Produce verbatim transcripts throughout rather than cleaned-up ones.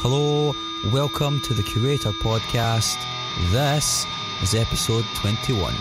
Hello, welcome to The Curator Podcast. This is episode twenty-one.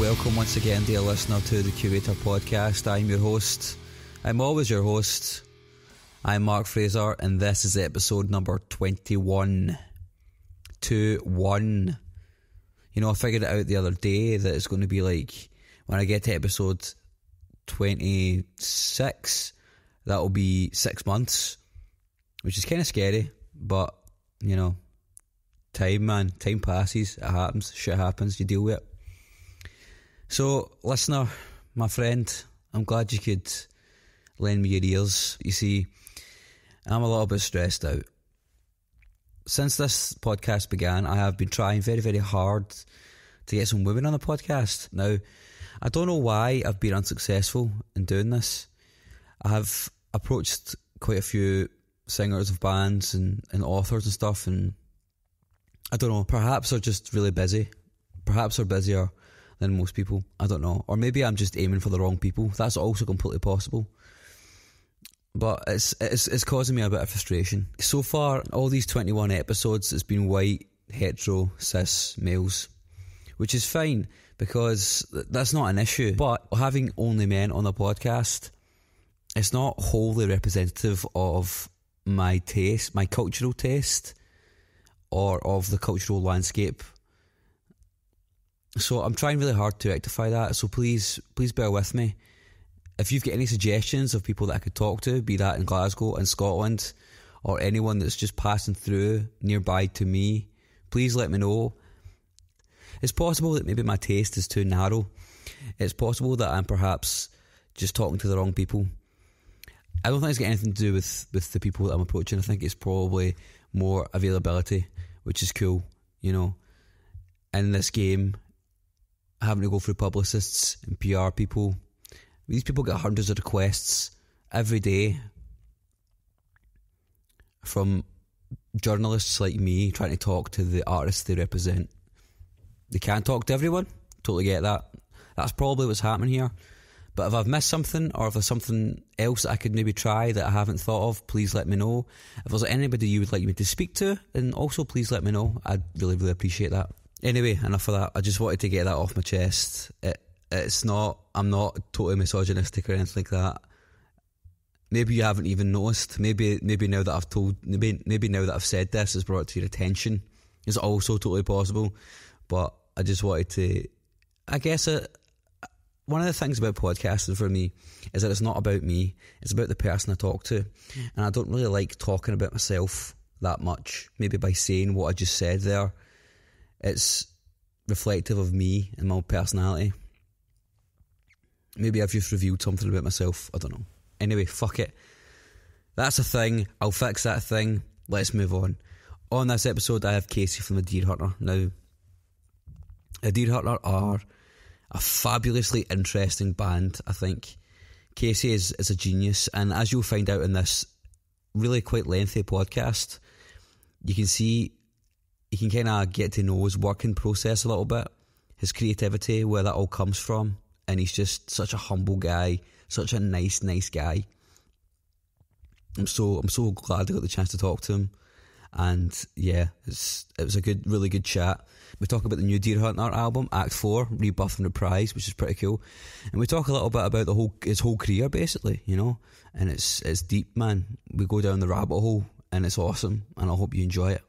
Welcome once again, dear listener, to The Curator Podcast. I'm your host. I'm always your host. I'm Mark Fraser, and this is episode number twenty-one. two one. You know, I figured it out the other day that it's going to be like, when I get to episode twenty-six, that'll be six months, which is kind of scary, but, you know, time, man. Time passes. It happens. Shit happens. You deal with it. So, listener, my friend, I'm glad you could lend me your ears. You see, I'm a little bit stressed out. Since this podcast began, I have been trying very, very hard to get some women on the podcast. Now, I don't know why I've been unsuccessful in doing this. I have approached quite a few singers of bands and, and authors and stuff, and I don't know, perhaps they're just really busy. Perhaps they're busier than most people, I don't know. Or maybe I'm just aiming for the wrong people. That's also completely possible. But it's it's it's causing me a bit of frustration. So far, all these twenty-one episodes, it's been white, hetero, cis males, which is fine because that's not an issue. But having only men on the podcast, it's not wholly representative of my taste, my cultural taste, or of the cultural landscape. So I'm trying really hard to rectify that, so please, please bear with me. If you've got any suggestions of people that I could talk to, be that in Glasgow, in Scotland, or anyone that's just passing through nearby to me, please let me know. It's possible that maybe my taste is too narrow. It's possible that I'm perhaps just talking to the wrong people. I don't think it's got anything to do with, with the people that I'm approaching. I think it's probably more availability, which is cool, you know, in this game. Having to go through publicists and P R people. These people get hundreds of requests every day from journalists like me trying to talk to the artists they represent. They can't talk to everyone. Totally get that. That's probably what's happening here. But if I've missed something, or if there's something else that I could maybe try that I haven't thought of, please let me know. If there's anybody you would like me to speak to, then also please let me know. I'd really, really appreciate that. Anyway, enough of that. I just wanted to get that off my chest. It, it's not, I'm not totally misogynistic or anything like that. Maybe you haven't even noticed. Maybe maybe now that I've told, maybe, maybe now that I've said this, it's brought it to your attention. It's also totally possible. But I just wanted to, I guess it, one of the things about podcasting for me is that it's not about me. It's about the person I talk to. And I don't really like talking about myself that much. Maybe by saying what I just said there, it's reflective of me and my own personality. Maybe I've just revealed something about myself. I don't know. Anyway, fuck it. That's a thing. I'll fix that thing. Let's move on. On this episode, I have Casey from The Dear Hunter. Now, The Dear Hunter are a fabulously interesting band, I think. Casey is, is a genius. And as you'll find out in this really quite lengthy podcast, you can see you can kind of get to know his working process a little bit, his creativity, where that all comes from, and he's just such a humble guy, such a nice, nice guy. I'm so I'm so glad I got the chance to talk to him, and yeah, it's it was a good, really good chat. We talk about the new Dear Hunter album, Act Four, Rebirth and Reprise, which is pretty cool, and we talk a little bit about the whole his whole career basically, you know, and it's it's deep, man. We go down the rabbit hole, and it's awesome, and I hope you enjoy it.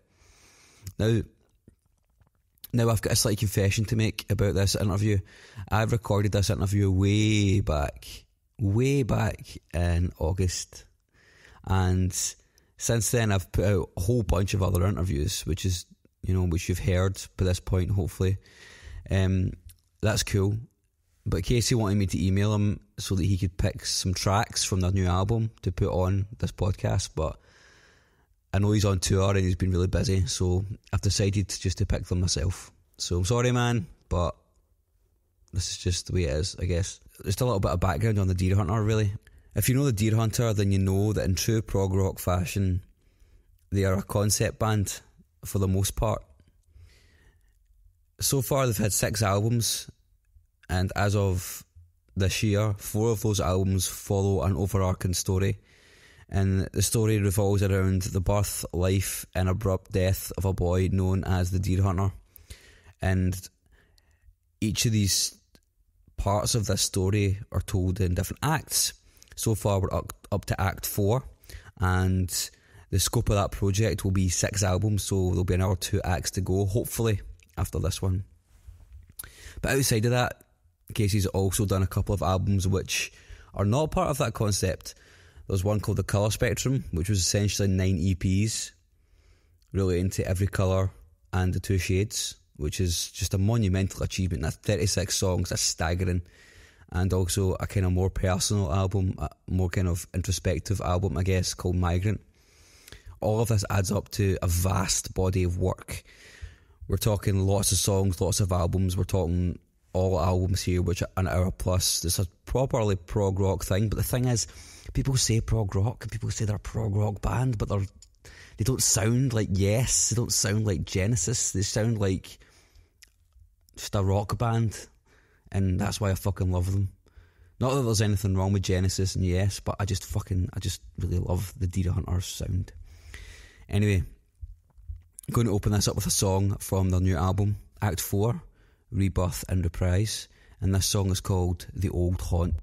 Now, now I've got a slight confession to make about this interview. I recorded this interview way back, way back in August. And since then, I've put out a whole bunch of other interviews, which is, you know, which you've heard by this point, hopefully. Um, that's cool. But Casey wanted me to email him so that he could pick some tracks from their new album to put on this podcast, but I know he's on tour and he's been really busy, so I've decided just to pick them myself. So I'm sorry, man, but this is just the way it is, I guess. Just a little bit of background on The Deer Hunter, really. If you know The Deer Hunter, then you know that in true prog rock fashion, they are a concept band for the most part. So far, they've had six albums, and as of this year, four of those albums follow an overarching story. And the story revolves around the birth, life and abrupt death of a boy known as the Deer Hunter. And each of these parts of this story are told in different acts. So far we're up to Act Four, and the scope of that project will be six albums, so there'll be another two acts to go, hopefully, after this one. But outside of that, Casey's also done a couple of albums which are not part of that concept. There's one called The Colour Spectrum, which was essentially nine E Ps relating to every colour and the two shades, which is just a monumental achievement. That's thirty-six songs, that's staggering. And also a kind of more personal album, a more kind of introspective album, I guess, called Migrant. All of this adds up to a vast body of work. We're talking lots of songs, lots of albums. We're talking all albums here, which are an hour plus. It's a properly prog rock thing, but the thing is, people say prog rock, and people say they're a prog rock band, but they're, they don't sound like Yes, they don't sound like Genesis, they sound like just a rock band, and that's why I fucking love them. Not that there's anything wrong with Genesis and Yes, but I just fucking, I just really love the Deer Hunter sound. Anyway, I'm going to open this up with a song from their new album, Act Four, Rebirth and Reprise, and this song is called The Old Haunt.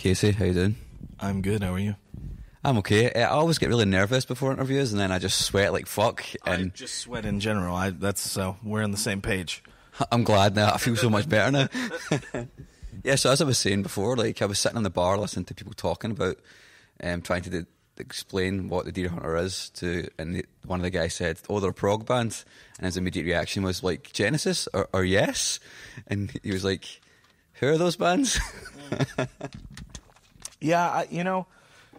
Casey, how you doing? I'm good, how are you? I'm okay. I always get really nervous before interviews, and then I just sweat like fuck. And I just sweat in general. I, that's so uh, we're on the same page. I'm glad now. I feel so much better now. Yeah, so as I was saying before, like I was sitting in the bar listening to people talking about um, trying to do, explain what The Deer Hunter is to, and the, one of the guys said, "Oh, they're a prog band," and his immediate reaction was like Genesis or, or Yes, and he was like, "Who are those bands?" Yeah, I, you know.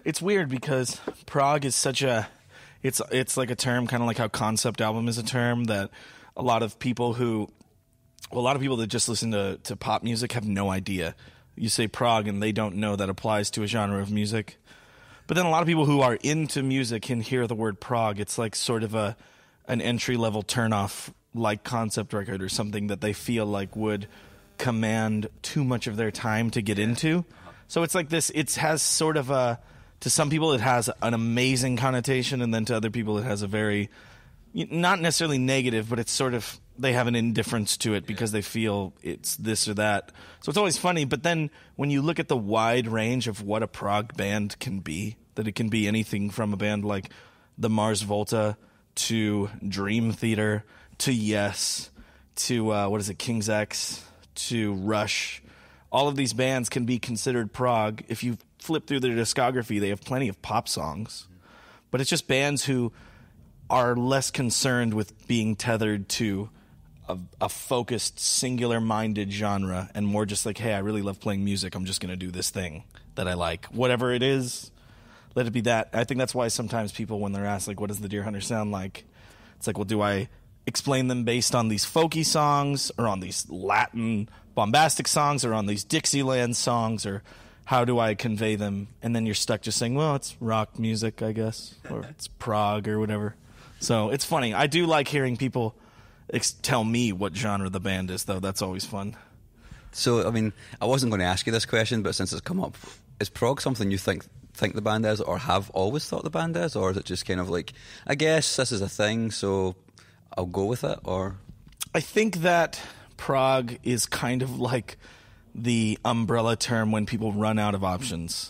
It's weird because prog is such a, it's it's like a term, kind of like how concept album is a term that a lot of people who, well, a lot of people that just listen to, to pop music have no idea. You say prog and they don't know that applies to a genre of music. But then a lot of people who are into music can hear the word prog. It's like sort of a an entry level turnoff, like concept record or something that they feel like would command too much of their time to get into. So it's like this. It has sort of a. To some people, it has an amazing connotation, and then to other people, it has a very, not necessarily negative, but it's sort of, they have an indifference to it because they feel it's this or that. So it's always funny, but then when you look at the wide range of what a prog band can be, that it can be anything from a band like the Mars Volta to Dream Theater to Yes to, uh, what is it, King's X to Rush. All of these bands can be considered prog. If you flip through their discography, they have plenty of pop songs, but it's just bands who are less concerned with being tethered to a, a focused, singular-minded genre, and more just like, hey, I really love playing music. I'm just going to do this thing that I like. Whatever it is, let it be that. I think that's why sometimes people, when they're asked, like, what does The Deer Hunter sound like? It's like, well, do I explain them based on these folky songs or on these Latin bombastic songs or on these Dixieland songs, or how do I convey them? And then you're stuck just saying, well, it's rock music, I guess, or it's prog or whatever. So it's funny. I do like hearing people ex tell me what genre the band is, though. That's always fun. So, I mean, I wasn't going to ask you this question, but since it's come up, is prog something you think think the band is, or have always thought the band is, or is it just kind of like, I guess this is a thing, so I'll go with it? Or I think that prog is kind of like the umbrella term when people run out of options.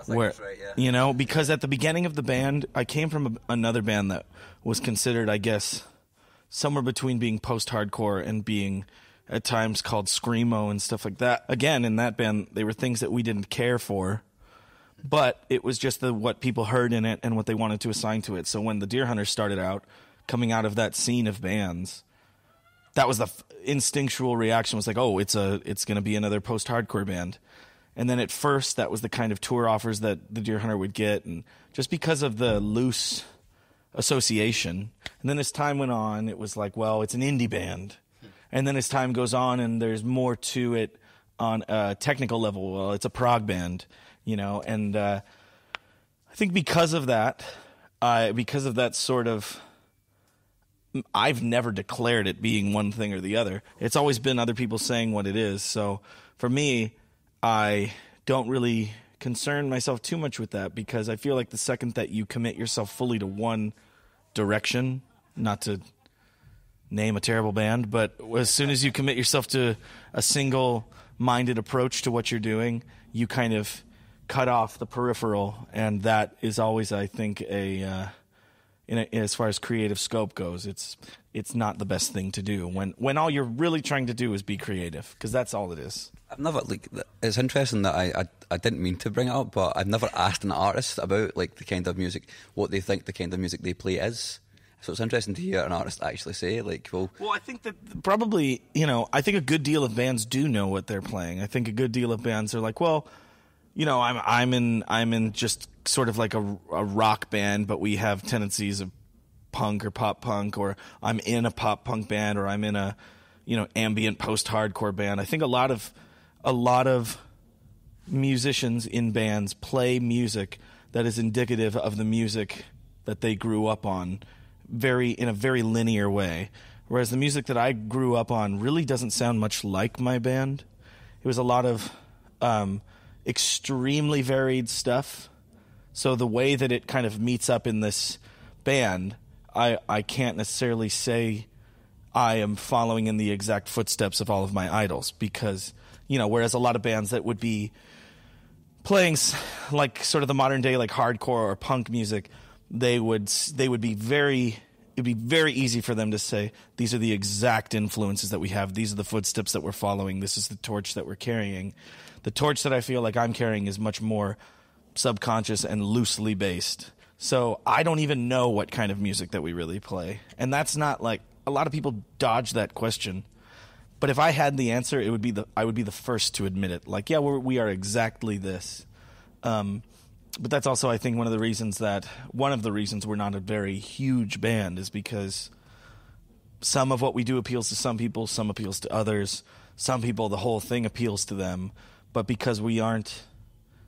I think where, that's right, yeah. You know, because at the beginning of the band, I came from a, another band that was considered, I guess, somewhere between being post-hardcore and being at times called screamo and stuff like that. Again, in that band, they were things that we didn't care for, but it was just the what people heard in it and what they wanted to assign to it. So when The Deer Hunter started out, coming out of that scene of bands, that was the f instinctual reaction, was like, oh, it's a, it's going to be another post-hardcore band. And then at first, that was the kind of tour offers that The Deer Hunter would get, and just because of the loose association. And then as time went on, it was like, well, it's an indie band. And then as time goes on and there's more to it on a technical level, well, it's a prog band, you know. And uh, I think because of that, uh, because of that sort of, I've never declared it being one thing or the other. It's always been other people saying what it is. So for me, I don't really concern myself too much with that, because I feel like the second that you commit yourself fully to one direction, not to name a terrible band, but as soon as you commit yourself to a single-minded approach to what you're doing, you kind of cut off the peripheral. And that is always, I think, a... Uh, In a, as far as creative scope goes, it's it's not the best thing to do when when all you're really trying to do is be creative, because that's all it is. I've never, like, it's interesting that I, I I didn't mean to bring it up, but I've never asked an artist about like the kind of music, what they think the kind of music they play is. So it's interesting to hear an artist actually say, like, well, well, I think that probably, you know, I think a good deal of bands do know what they're playing. I think a good deal of bands are like, well, you know, I'm I'm in I'm in just sort of like a, a rock band, but we have tendencies of punk or pop punk, or I'm in a pop punk band, or I'm in a, you know, ambient post-hardcore band. I think a lot of a lot of musicians in bands play music that is indicative of the music that they grew up on, very in a very linear way. Whereas the music that I grew up on really doesn't sound much like my band. It was a lot of um, extremely varied stuff. So the way that it kind of meets up in this band, I, I can't necessarily say I am following in the exact footsteps of all of my idols, because, you know, whereas a lot of bands that would be playing like sort of the modern day like hardcore or punk music, they would they would be very it'd be very easy for them to say, these are the exact influences that we have, these are the footsteps that we're following, this is the torch that we're carrying. The torch that I feel like I'm carrying is much more subconscious and loosely based. So I don't even know what kind of music that we really play. And that's not like, a lot of people dodge that question. But if I had the answer, it would be the I would be the first to admit it. Like, yeah, we're, we are exactly this. Um, but that's also, I think, one of the reasons that one of the reasons we're not a very huge band is because some of what we do appeals to some people, some appeals to others, some people the whole thing appeals to them. But because we aren't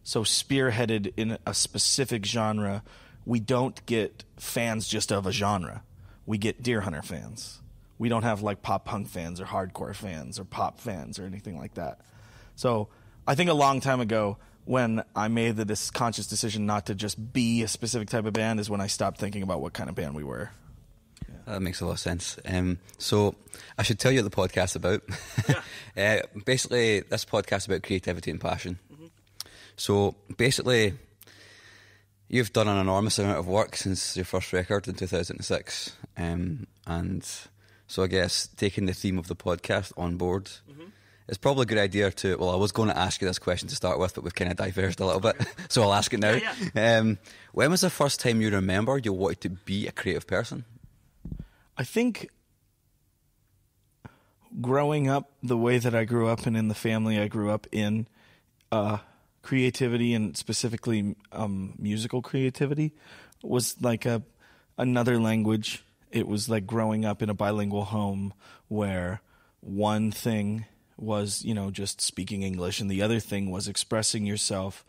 so spearheaded in a specific genre, we don't get fans just of a genre. We get Deer Hunter fans. We don't have like pop punk fans or hardcore fans or pop fans or anything like that. So I think a long time ago when I made the this conscious decision not to just be a specific type of band is when I stopped thinking about what kind of band we were. Yeah. That makes a lot of sense. Um, so I should tell you what the podcast's about. Yeah. uh, basically, this podcast's about creativity and passion. Mm-hmm. So basically, you've done an enormous amount of work since your first record in two thousand six. Um, and... So I guess taking the theme of the podcast on board, mm-hmm. it's probably a good idea to, well, I was going to ask you this question to start with, but we've kind of diverged a little bit, so I'll ask it now. Yeah, yeah. Um, when was the first time you remember you wanted to be a creative person? I think growing up the way that I grew up and in the family I grew up in, uh, creativity and specifically um, musical creativity was like a another language. It was like growing up in a bilingual home where one thing was, you know, just speaking English and the other thing was expressing yourself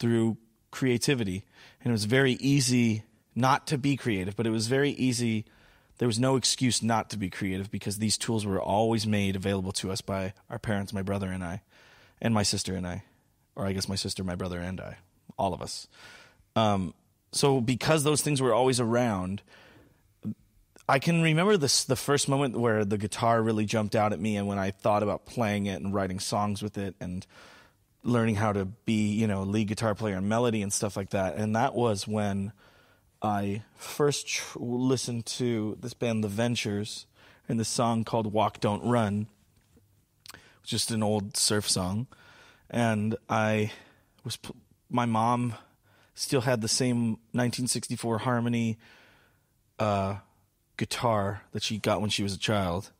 through creativity. And it was very easy not to be creative, but it was very easy. There was no excuse not to be creative because these tools were always made available to us by our parents, my brother and I, and my sister and I, or I guess my sister, my brother and I, all of us. Um, so because those things were always around, I can remember this, the first moment where the guitar really jumped out at me and when I thought about playing it and writing songs with it and learning how to be, you know, lead guitar player and melody and stuff like that. And that was when I first tr- listened to this band, The Ventures, and the song called Walk, Don't Run, just an old surf song. And I was, my mom still had the same nineteen sixty-four Harmony, uh, guitar that she got when she was a child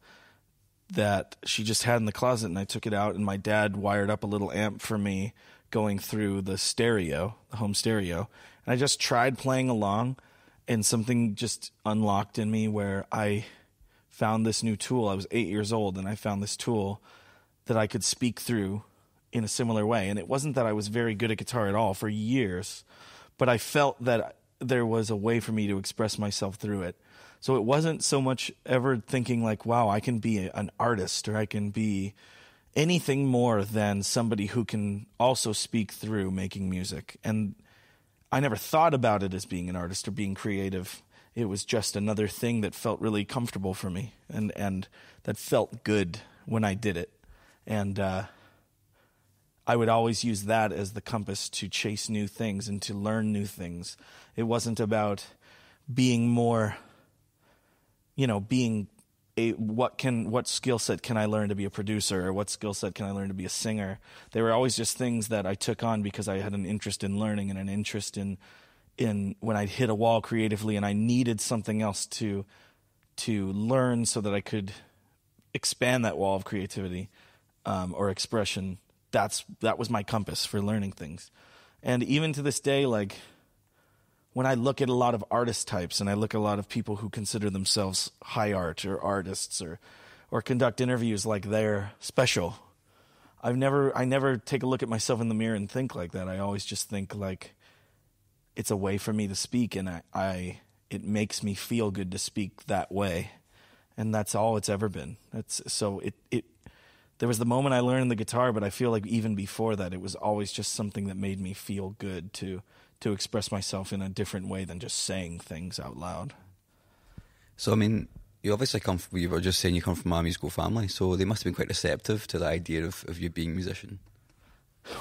that she just had in the closet, and I took it out and my dad wired up a little amp for me going through the stereo, the home stereo, and I just tried playing along and something just unlocked in me where I found this new tool. I was eight years old and I found this tool that I could speak through in a similar way, and it wasn't that I was very good at guitar at all for years, but I felt that there was a way for me to express myself through it. So it wasn't so much ever thinking like, wow, I can be an artist or I can be anything more than somebody who can also speak through making music. And I never thought about it as being an artist or being creative. It was just another thing that felt really comfortable for me and, and that felt good when I did it. And uh, I would always use that as the compass to chase new things and to learn new things. It wasn't about being more... you know, being a, what can, what skill set can I learn to be a producer, or what skill set can I learn to be a singer? They were always just things that I took on because I had an interest in learning and an interest in, in when I'd hit a wall creatively and I needed something else to, to learn so that I could expand that wall of creativity, um, or expression. That's, that was my compass for learning things. And even to this day, like, when I look at a lot of artist types and I look at a lot of people who consider themselves high art or artists or, or conduct interviews like they're special, I've never, I never take a look at myself in the mirror and think like that. I always just think like it's a way for me to speak, and I, I it makes me feel good to speak that way. And that's all it's ever been. That's so it, it, there was the moment I learned the guitar, but I feel like even before that, it was always just something that made me feel good to, to express myself in a different way than just saying things out loud. So, I mean, you obviously come from, you were just saying you come from a musical family, so they must have been quite receptive to the idea of, of you being a musician.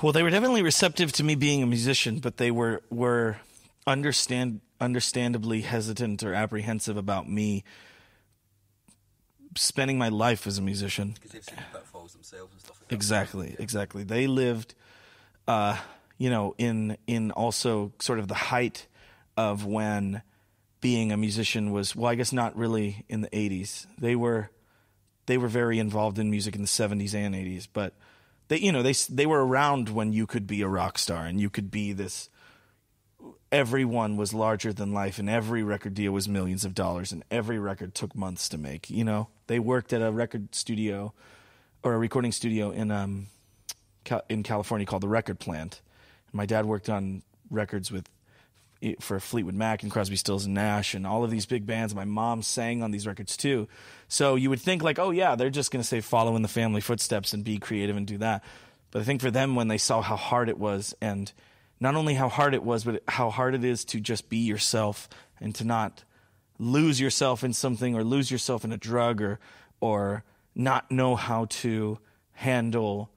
Well, they were definitely receptive to me being a musician, but they were were understand understandably hesitant or apprehensive about me spending my life as a musician. Because they've seen the pitfalls themselves and stuff like that. Exactly, exactly. They lived, uh, you know, in in also sort of the height of when being a musician was, well, I guess not really in the eighties. They were they were very involved in music in the seventies and eighties, but they, you know, they they were around when you could be a rock star and you could be this. Everyone was larger than life, and every record deal was millions of dollars, and every record took months to make. You know, they worked at a record studio or a recording studio in um in California called The Record Plant. And my dad worked on records with for Fleetwood Mac and Crosby, Stills, and Nash, and all of these big bands. My mom sang on these records too. So you would think like, oh yeah, they're just gonna say follow in the family footsteps and be creative and do that. But I think for them, when they saw how hard it was, and not only how hard it was, but how hard it is to just be yourself and to not lose yourself in something or lose yourself in a drug or or not know how to handle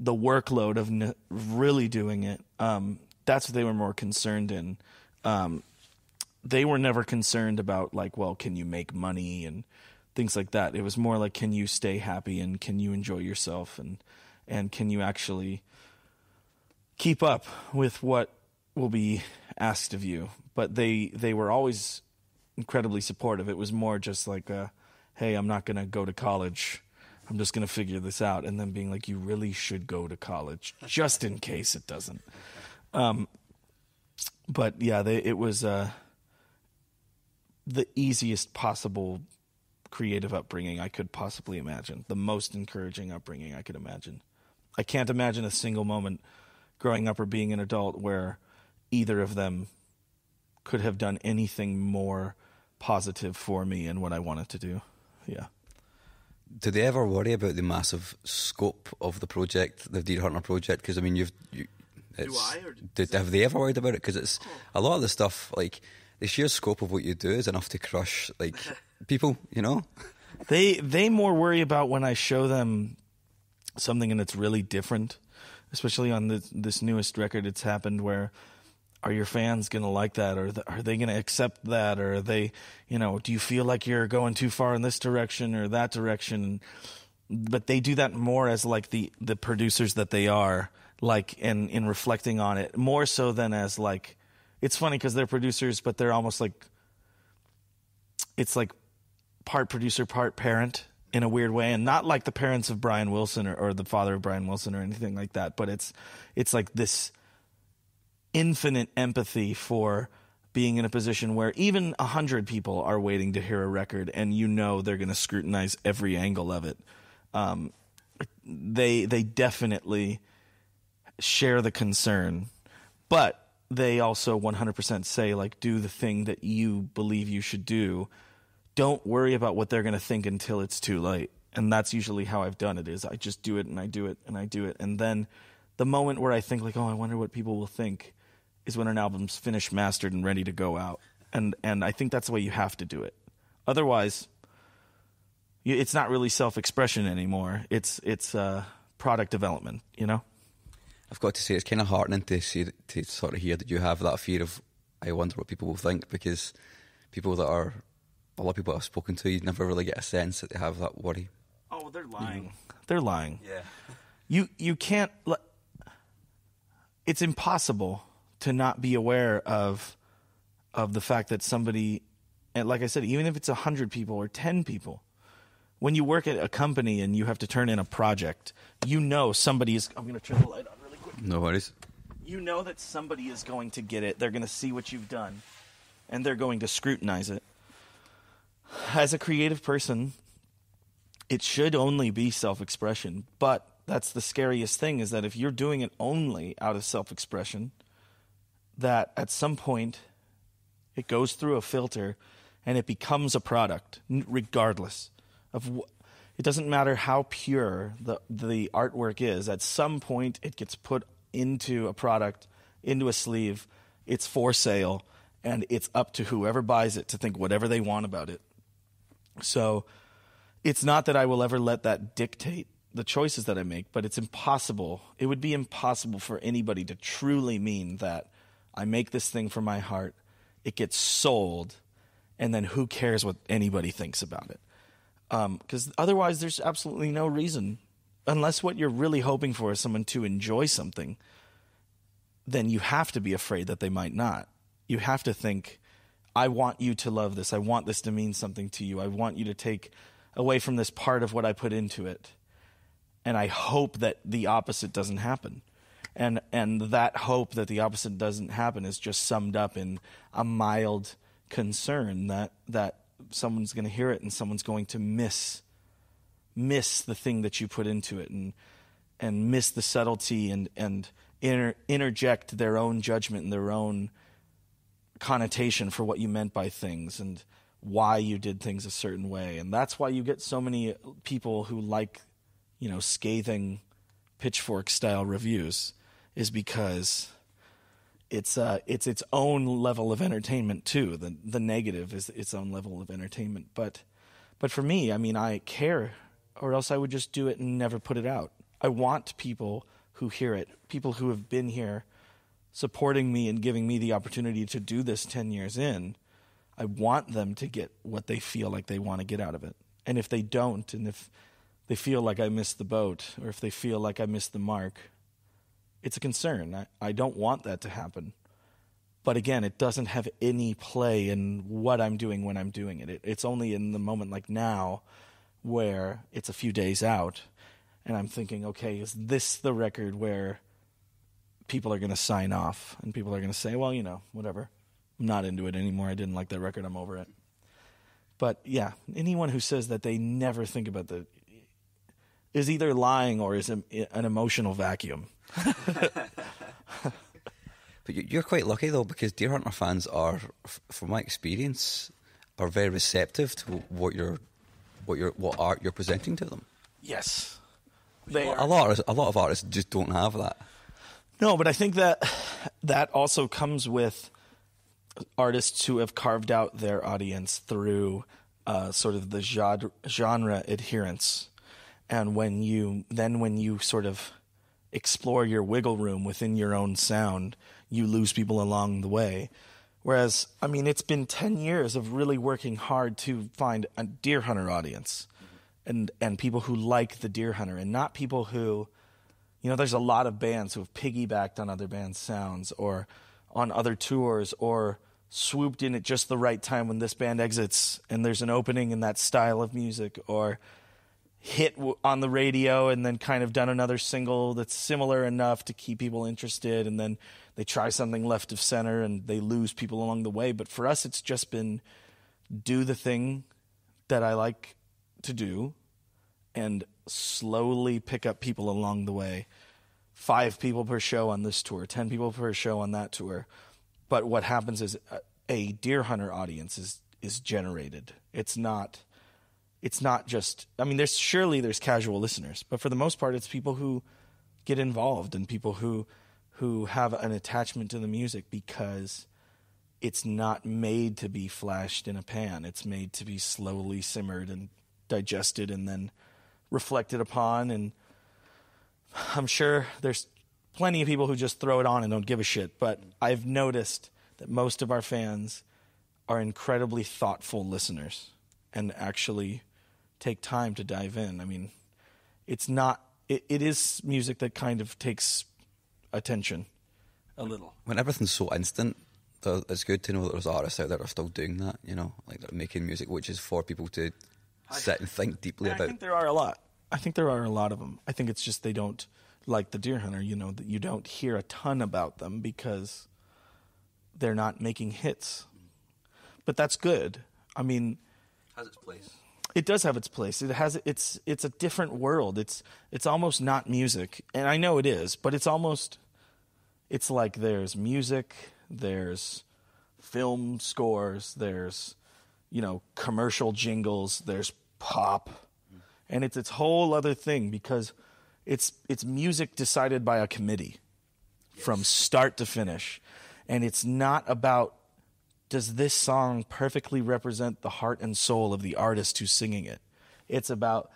the workload of n really doing it. Um, that's what they were more concerned in. Um, they were never concerned about like, well, can you make money and things like that. It was more like, can you stay happy and can you enjoy yourself and and can you actually keep up with what will be asked of you. But they, they were always incredibly supportive. It was more just like, a, hey, I'm not going to go to college. I'm just going to figure this out. And then being like, you really should go to college just in case it doesn't. Um, but yeah, they, it was uh, the easiest possible creative upbringing I could possibly imagine. The most encouraging upbringing I could imagine. I can't imagine a single moment growing up or being an adult where either of them could have done anything more positive for me and what I wanted to do. Yeah. Do they ever worry about the massive scope of the project, the Dear Hunter project? Because I mean, you've you, it's, do I? Or do, have they ever worried about it? Because it's a lot of the stuff, like the sheer scope of what you do is enough to crush like people, you know. They they more worry about when I show them something and it's really different. Especially on the, this newest record, it's happened where, are your fans going to like that? Or the, are they going to accept that? Or are they, you know, do you feel like you're going too far in this direction or that direction? But they do that more as like the, the producers that they are, like, and in reflecting on it, more so than as like, it's funny because they're producers, but they're almost like, it's like part producer, part parent. In a weird way, and not like the parents of Brian Wilson or, or the father of Brian Wilson or anything like that, but it's it's like this infinite empathy for being in a position where even a hundred people are waiting to hear a record, and you know they're going to scrutinize every angle of it. Um, they they definitely share the concern, but they also one hundred percent say like, do the thing that you believe you should do. Don't worry about what they're going to think until it's too late. And that's usually how I've done it is I just do it and I do it and I do it. And then the moment where I think like, oh, I wonder what people will think is when an album's finished, mastered, and ready to go out. And, and I think that's the way you have to do it. Otherwise, you, it's not really self-expression anymore. It's, it's uh, product development, you know? I've got to say, it's kind of heartening to, see, to sort of hear that you have that fear of, I wonder what people will think, because people that are... a lot of people I've spoken to, you never really get a sense that they have that worry. Oh, they're lying. Mm-hmm. They're lying. Yeah. you you can't... It's impossible to not be aware of of the fact that somebody... And like I said, even if it's a hundred people or ten people, when you work at a company and you have to turn in a project, you know somebody is... I'm going to turn the light on really quick. No worries. You know that somebody is going to get it. They're going to see what you've done, and they're going to scrutinize it. As a creative person, it should only be self-expression, but that's the scariest thing is that if you're doing it only out of self-expression, that at some point it goes through a filter and it becomes a product regardless of what. It doesn't matter how pure the, the artwork is. At some point it gets put into a product, into a sleeve. It's for sale, and it's up to whoever buys it to think whatever they want about it. So it's not that I will ever let that dictate the choices that I make, but it's impossible. It would be impossible for anybody to truly mean that I make this thing from my heart, it gets sold, and then who cares what anybody thinks about it? Because um, otherwise there's absolutely no reason. Unless what you're really hoping for is someone to enjoy something, then you have to be afraid that they might not. You have to think, I want you to love this. I want this to mean something to you. I want you to take away from this part of what I put into it. And I hope that the opposite doesn't happen. And and that hope that the opposite doesn't happen is just summed up in a mild concern that that someone's going to hear it and someone's going to miss miss the thing that you put into it and and miss the subtlety and and inter, interject their own judgment and their own connotation for what you meant by things and why you did things a certain way. And that's why you get so many people who like, you know, scathing Pitchfork style reviews, is because it's uh it's its own level of entertainment too. The the negative is its own level of entertainment. But but for me, I mean, I care, or else I would just do it and never put it out. I want people who hear it, people who have been here supporting me and giving me the opportunity to do this ten years in. I want them to get what they feel like they want to get out of it. And if they don't, and if they feel like I missed the boat, or if they feel like I missed the mark, it's a concern. I, I don't want that to happen. But again, it doesn't have any play in what I'm doing when I'm doing it. it. It's only in the moment like now where it's a few days out and I'm thinking, okay, is this the record where people are going to sign off and people are going to say, well, you know, whatever. I'm not into it anymore. I didn't like that record. I'm over it. But yeah, anyone who says that they never think about the is either lying or is an emotional vacuum. But you're quite lucky, though, because Dear Hunter fans are, from my experience, are very receptive to what you're, what you're, what art you're presenting to them. Yes, they are. A lot, a lot of artists just don't have that. No, but I think that that also comes with artists who have carved out their audience through uh, sort of the genre, genre adherence. And when you then when you sort of explore your wiggle room within your own sound, you lose people along the way. Whereas, I mean, it's been ten years of really working hard to find a Deer Hunter audience and, and people who like the Deer Hunter, and not people who, you know, there's a lot of bands who have piggybacked on other bands' sounds or on other tours or swooped in at just the right time when this band exits and there's an opening in that style of music, or hit on the radio and then kind of done another single that's similar enough to keep people interested, and then they try something left of center and they lose people along the way. But for us, it's just been do the thing that I like to do and slowly pick up people along the way. Five people per show on this tour, ten people per show on that tour. But what happens is a Deer Hunter audience is is generated. It's not... It's not just, I mean, there's surely there's casual listeners, but for the most part, it's people who get involved and people who who have an attachment to the music because it's not made to be flashed in a pan. It's made to be slowly simmered and digested and then reflected upon. And I'm sure there's plenty of people who just throw it on and don't give a shit, but I've noticed that most of our fans are incredibly thoughtful listeners and actually take time to dive in. I mean, it's not, it, it is music that kind of takes attention a little. When everything's so instant, it's good to know that there's artists out there that are still doing that, you know, like they're making music which is for people to I, sit and think deeply about. I think there are a lot. I think there are a lot of them. I think it's just they don't, like the Deer Hunter, you know, that you don't hear a ton about them because they're not making hits. But that's good. I mean, has its place. It does have its place. It has it's it's a different world. It's it's almost not music, and I know it is, but it's almost it's like there's music, there's film scores, there's you know commercial jingles, there's pop, mm. and it's its whole other thing because it's it's music decided by a committee yes. from start to finish, and it's not about, does this song perfectly represent the heart and soul of the artist who's singing it? It's about,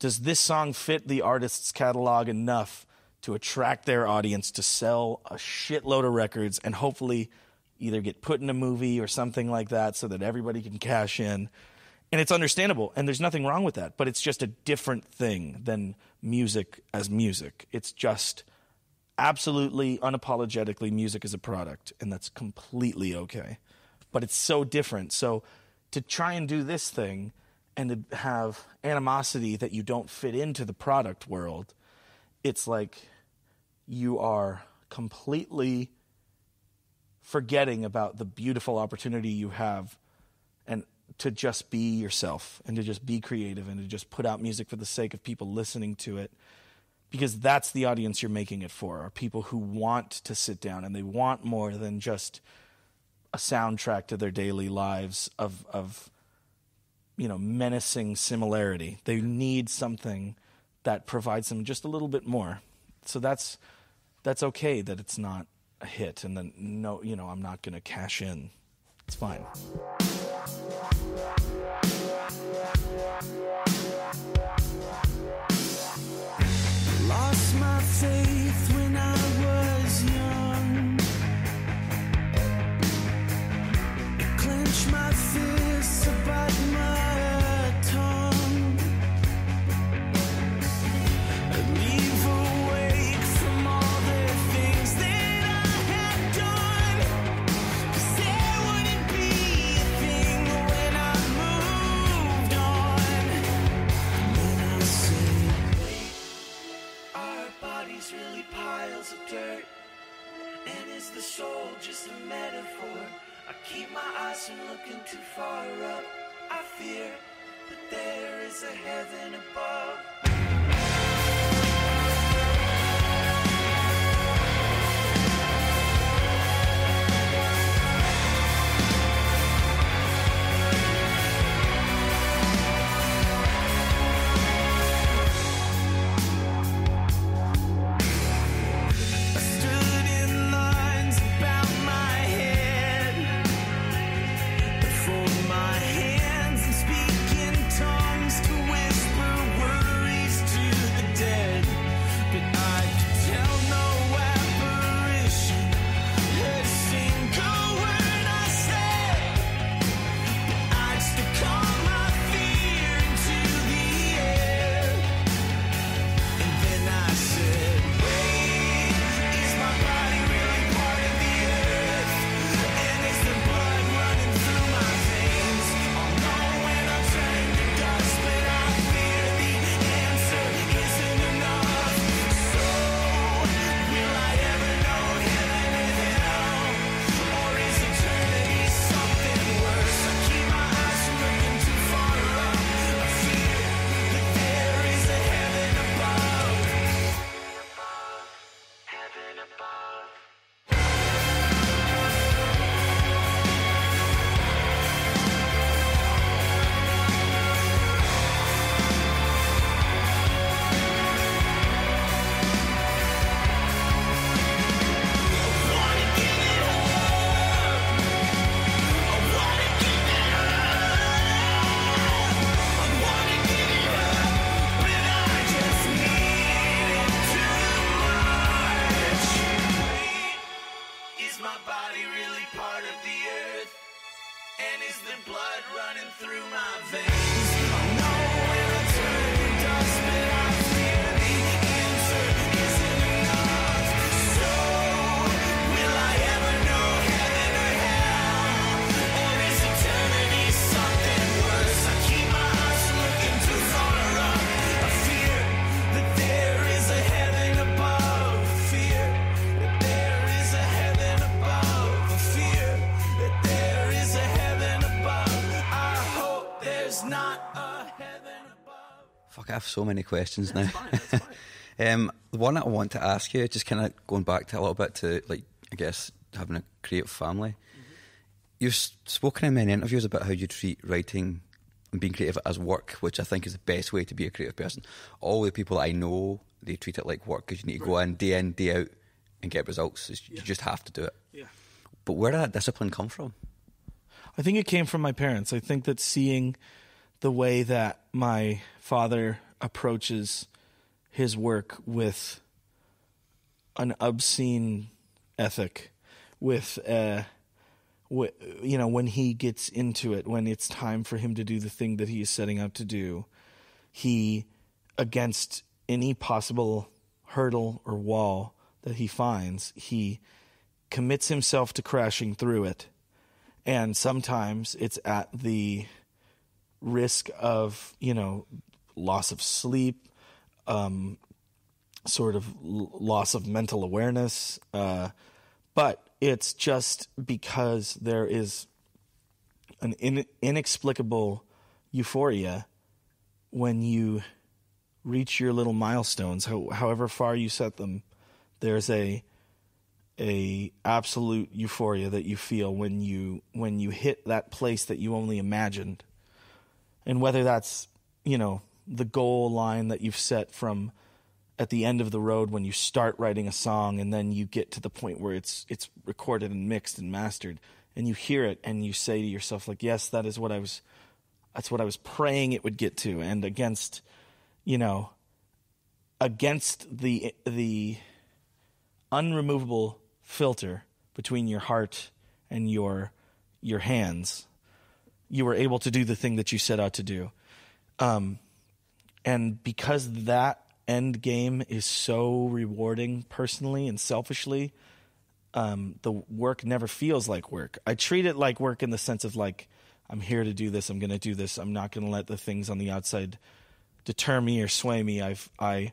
Does this song fit the artist's catalog enough to attract their audience to sell a shitload of records and hopefully either get put in a movie or something like that so that everybody can cash in? And it's understandable, and there's nothing wrong with that, but it's just a different thing than music as music. It's just absolutely, unapologetically, music as a product, and that's completely okay. But it's so different. So to try and do this thing and to have animosity that you don't fit into the product world, it's like you are completely forgetting about the beautiful opportunity you have and to just be yourself and to just be creative and to just put out music for the sake of people listening to it, because that's the audience you're making it for, are people who want to sit down and they want more than just a soundtrack to their daily lives of, of, you know, menacing similarity. They need something that provides them just a little bit more. So that's, that's okay that it's not a hit and then, no, you know, I'm not going to cash in. It's fine. Lost my faith when I was young. Clench my fists about my tongue. And leave awake from all the things that I had done. 'Cause there wouldn't be a thing when I moved on. And then I said, our bodies really piles of dirt. And is the soul just a metaphor? I keep my eyes from looking too far up. I fear that there is a heaven above. I have so many questions now. That's fine, that's fine. um, the one that I want to ask you, just kind of going back to a little bit to, like, I guess, having a creative family. Mm-hmm. You've spoken in many interviews about how you treat writing and being creative as work, which I think is the best way to be a creative person. All the people I know, they treat it like work because you need to right. go in day in, day out and get results. It's, yeah. You just have to do it. Yeah. But where did that discipline come from? I think it came from my parents. I think that seeing the way that my father approaches his work with an obscene ethic, with uh, w- you know, when he gets into it, when it's time for him to do the thing that he is setting out to do, he, against any possible hurdle or wall that he finds, he commits himself to crashing through it. And sometimes it's at the risk of, you know, loss of sleep, um, sort of l- loss of mental awareness. Uh, but it's just because there is an in- inexplicable euphoria when you reach your little milestones, how, however far you set them. There's a a absolute euphoria that you feel when you when you hit that place that you only imagined. And whether that's, you know, the goal line that you've set from at the end of the road when you start writing a song, and then you get to the point where it's it's recorded and mixed and mastered, and you hear it and you say to yourself, like, yes, that is what I was that's what I was praying it would get to. And against, you know, against the the unremovable filter between your heart and your your hands, you were able to do the thing that you set out to do. Um, and because that end game is so rewarding personally and selfishly, um, the work never feels like work. I treat it like work in the sense of, like, I'm here to do this. I'm going to do this. I'm not going to let the things on the outside deter me or sway me. I've, I...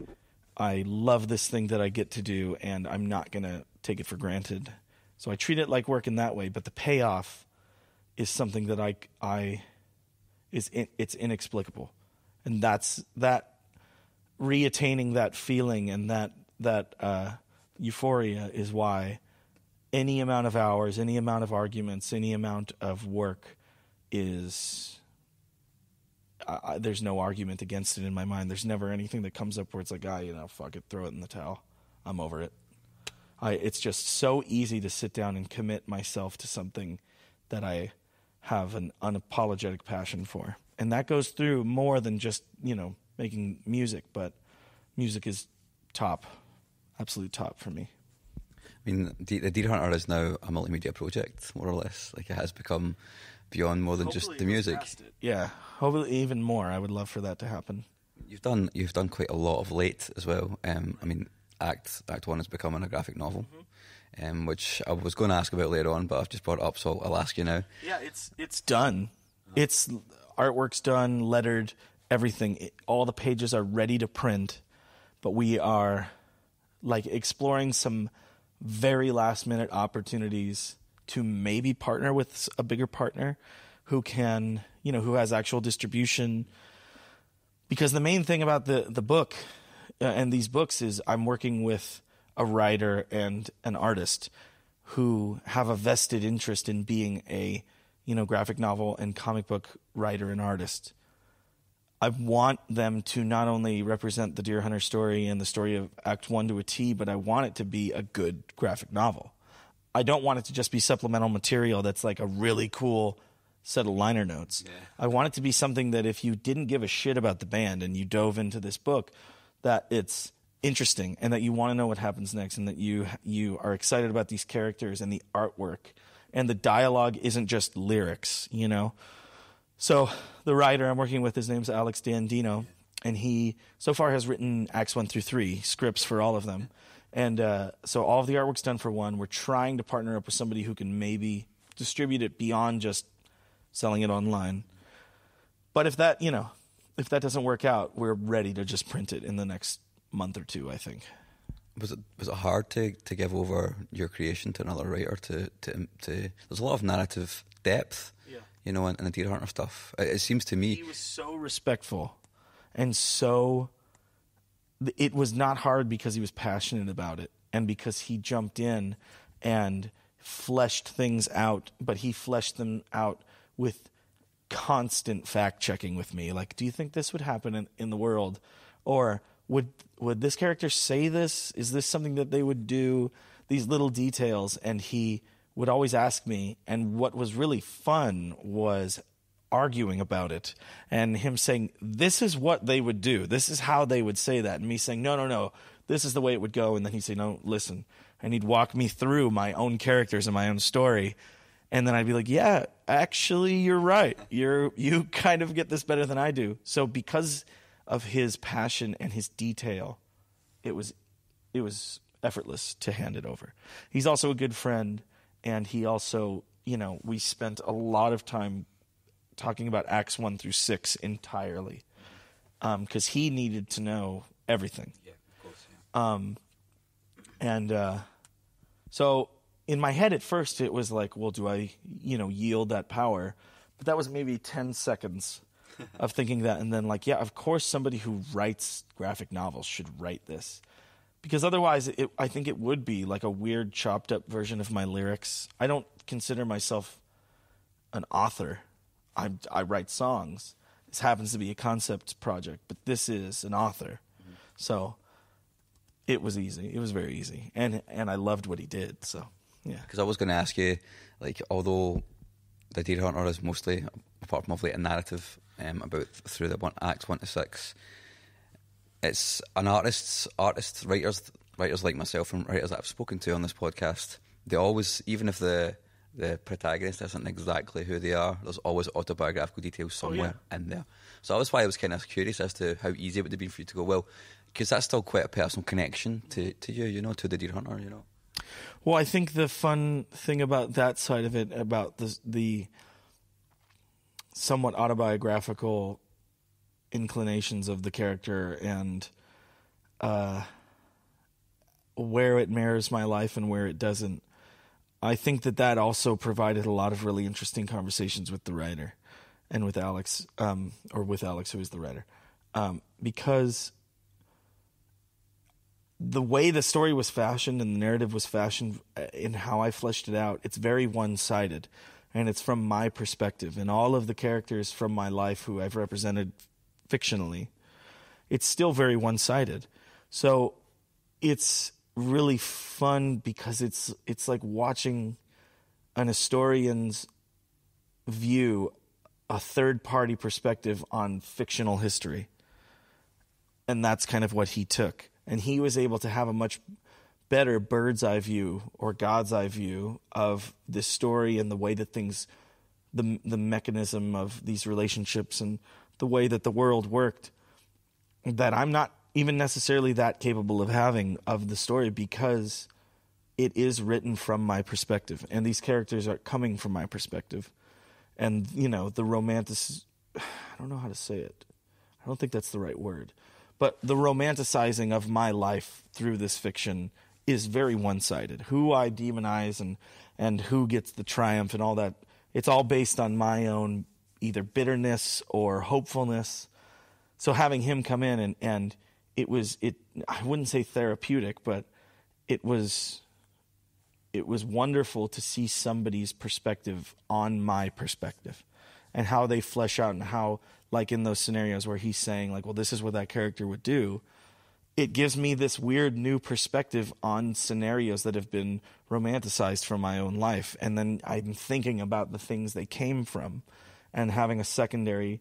I love this thing that I get to do, and I'm not going to take it for granted. So I treat it like work in that way, but the payoff is something that I, I is in, it's inexplicable. And that's that reattaining that feeling and that that uh, euphoria is why any amount of hours, any amount of arguments, any amount of work is I, there's no argument against it in my mind. There's never anything that comes up where it's like, ah, you know, fuck it, throw it in the towel. I'm over it. I, it's just so easy to sit down and commit myself to something that I have an unapologetic passion for. And that goes through more than just, you know, making music, but music is top, absolute top for me. I mean, The Dear Hunter is now a multimedia project, more or less. Like, it has become beyond more than hopefully just the music. Yeah, hopefully even more. I would love for that to happen. You've done you've done quite a lot of late as well. Um, I mean, Act Act One is becoming a graphic novel, mm-hmm. um, which I was going to ask about later on, but I've just brought it up, so I'll ask you now. Yeah, it's it's done. Oh. It's artwork's done, lettered, everything. It, all the pages are ready to print, but we are like exploring some very last minute opportunities to maybe partner with a bigger partner who can, you know, who has actual distribution. Because the main thing about the, the book uh, and these books is I'm working with a writer and an artist who have a vested interest in being a, you know, graphic novel and comic book writer and artist. I want them to not only represent the Deer Hunter story and the story of Act One to a T, but I want it to be a good graphic novel. I don't want it to just be supplemental material that's like a really cool set of liner notes. Yeah. I want it to be something that if you didn't give a shit about the band and you dove into this book, that it's interesting and that you want to know what happens next and that you you are excited about these characters and the artwork. And the dialogue isn't just lyrics, you know? So the writer I'm working with, his name's Alex Dandino, and he so far has written Acts one through three, scripts for all of them. And uh, so all of the artwork's done for one. We're trying to partner up with somebody who can maybe distribute it beyond just selling it online. But if that, you know, if that doesn't work out, we're ready to just print it in the next month or two, I think. Was it was it hard to, to give over your creation to another writer? To to, to there's a lot of narrative depth, yeah. you know, in, in the Dear Hunter stuff. It, it seems to me he was so respectful and so. It was not hard because he was passionate about it and because he jumped in and fleshed things out, but he fleshed them out with constant fact-checking with me. Like, do you think this would happen in, in the world? Or would would this character say this? Is this something that they would do? These little details. And he would always ask me. And what was really fun was arguing about it and him saying, this is what they would do. This is how they would say that. And me saying, no, no, no, this is the way it would go. And then he'd say, no, listen. And he'd walk me through my own characters and my own story. And then I'd be like, yeah, actually, you're right. You're, you kind of get this better than I do. So because of his passion and his detail, it was, it was effortless to hand it over. He's also a good friend. And he also, you know, we spent a lot of time talking about acts one through six entirely, because um, he needed to know everything. Yeah, of course. Yeah. Um, and uh, so in my head at first it was like, well, do I, you know, yield that power? But that was maybe ten seconds of thinking that, and then like, yeah, of course, somebody who writes graphic novels should write this, because otherwise, it, I think it would be like a weird chopped up version of my lyrics. I don't consider myself an author. I, I write songs. This happens to be a concept project, but this is an author. Mm-hmm. So it was easy. It was very easy. And and I loved what he did. So, yeah. Because I was going to ask you, like, although The Deer Hunter is mostly, apart from obviously, a narrative um, about through the one, acts one to six, it's an artist's, artists, writers, writers like myself and writers that I've spoken to on this podcast, they always, even if the... the protagonist isn't exactly who they are, there's always autobiographical details somewhere oh, yeah. in there. So that's why I was kind of curious as to how easy it would have been for you to go, well, because that's still quite a personal connection to, to you, you know, to The Deer Hunter, you know. Well, I think the fun thing about that side of it, about the, the somewhat autobiographical inclinations of the character and uh, where it mirrors my life and where it doesn't, I think that that also provided a lot of really interesting conversations with the writer and with Alex, um, or with Alex, who is the writer, um, because the way the story was fashioned and the narrative was fashioned in how I fleshed it out, it's very one-sided, and it's from my perspective. And all of the characters from my life who I've represented fictionally, it's still very one-sided. So it's... really fun because it's it's like watching an historian's view, a third party perspective on fictional history, and that's kind of what he took. And he was able to have a much better bird's eye view or God's eye view of this story and the way that things, the the mechanism of these relationships and the way that the world worked, that I'm not even necessarily that capable of having of the story, because it is written from my perspective and these characters are coming from my perspective. And, you know, the romantic, I don't know how to say it. I don't think that's the right word, but the romanticizing of my life through this fiction is very one-sided. Who I demonize and, and who gets the triumph and all that. It's all based on my own either bitterness or hopefulness. So having him come in and, and, It was it. I wouldn't say therapeutic, but it was. It was wonderful to see somebody's perspective on my perspective, and how they flesh out, and how, like in those scenarios where he's saying, like, "Well, this is what that character would do," it gives me this weird new perspective on scenarios that have been romanticized from my own life, and then I'm thinking about the things they came from, and having a secondary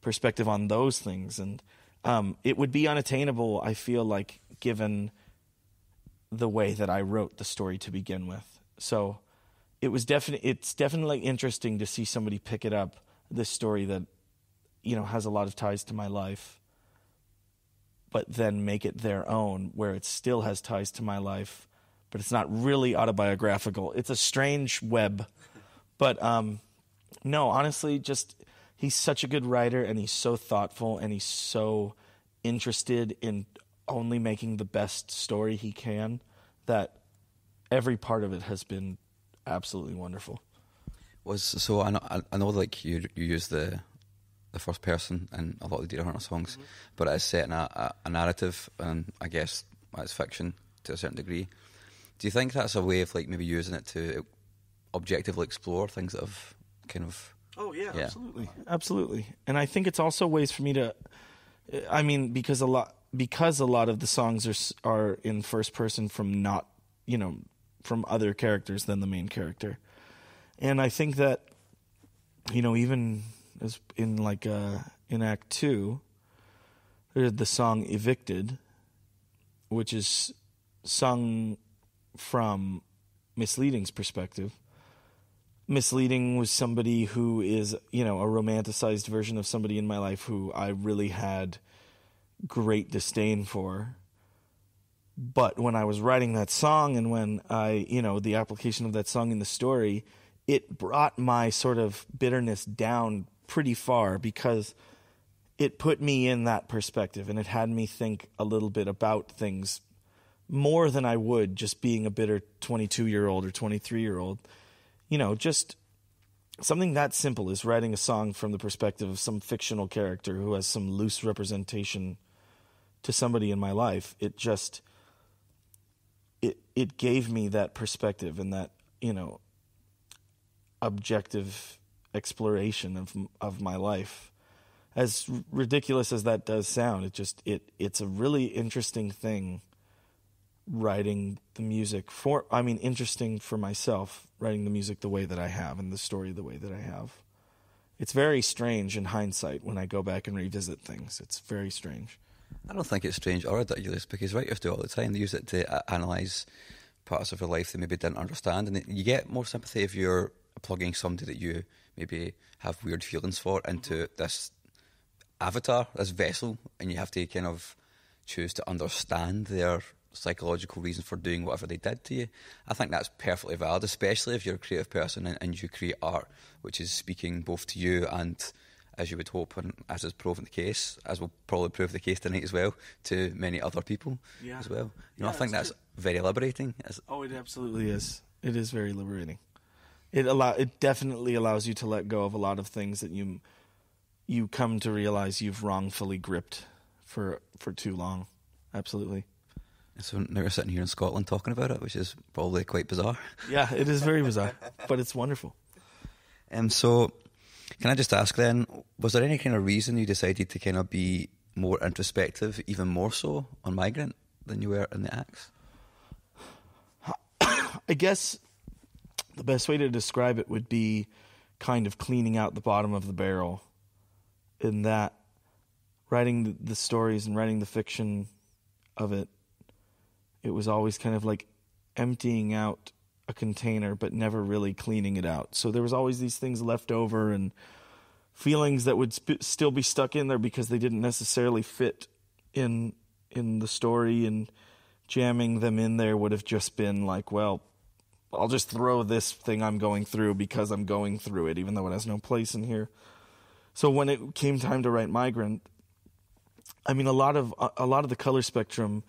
perspective on those things, and. Um, it would be unattainable, I feel like, given the way that I wrote the story to begin with. So it was defi- it's definitely interesting to see somebody pick it up, this story that, you know, has a lot of ties to my life, but then make it their own, where it still has ties to my life, but it's not really autobiographical. It's a strange web. But um, no, honestly, just... he's such a good writer, and he's so thoughtful, and he's so interested in only making the best story he can, that every part of it has been absolutely wonderful. Was so I know, I know like you you use the the first person in a lot of the Deer Hunter songs, mm-hmm. but it's set in a, a, a narrative, and I guess it's fiction to a certain degree. Do you think that's a way of like maybe using it to objectively explore things that have kind of... Oh, yeah, yeah, absolutely. Absolutely. And I think it's also ways for me to, I mean, because a lot because a lot of the songs are are in first person from not, you know, from other characters than the main character. And I think that, you know, even as in like uh, in Act Two, there's the song "Evicted," which is sung from Misleading's perspective. Misleading was somebody who is, you know, a romanticized version of somebody in my life who I really had great disdain for. But when I was writing that song and when I, you know, the application of that song in the story, it brought my sort of bitterness down pretty far because it put me in that perspective and it had me think a little bit about things more than I would just being a bitter twenty-two-year-old or twenty-three-year-old. You know, just something that simple is writing a song from the perspective of some fictional character who has some loose representation to somebody in my life. It just, it it gave me that perspective and that, you know, objective exploration of of my life. As ridiculous as that does sound, it just, it it's a really interesting thing. Writing the music for, I mean, interesting for myself, writing the music the way that I have and the story the way that I have. It's very strange in hindsight when I go back and revisit things. It's very strange. I don't think it's strange or ridiculous because writers do it all the time. They use it to analyse parts of your life they maybe didn't understand. And you get more sympathy if you're plugging somebody that you maybe have weird feelings for into this avatar, this vessel, and you have to kind of choose to understand their psychological reason for doing whatever they did to you. I think that's perfectly valid, especially if you're a creative person and, and you create art which is speaking both to you and, as you would hope, and as is proven the case, as will probably prove the case tonight as well, to many other people yeah. as well. You yeah, know, I think that's, that's very liberating. It's, oh, it absolutely is. It is very liberating. It allow it definitely allows you to let go of a lot of things that you you come to realize you've wrongfully gripped for for too long. Absolutely. So now we're sitting here in Scotland talking about it, which is probably quite bizarre. Yeah, it is very bizarre, but it's wonderful. Um, so can I just ask then, was there any kind of reason you decided to kind of be more introspective, even more so on Migrant than you were in the acts? I guess the best way to describe it would be kind of cleaning out the bottom of the barrel, in that writing the stories and writing the fiction of it, it was always kind of like emptying out a container, but never really cleaning it out. So there was always these things left over and feelings that would sp- still be stuck in there because they didn't necessarily fit in in the story, and jamming them in there would have just been like, well, I'll just throw this thing I'm going through because I'm going through it, even though it has no place in here. So when it came time to write Migrant, I mean, a lot of a lot of the Colour Spectrum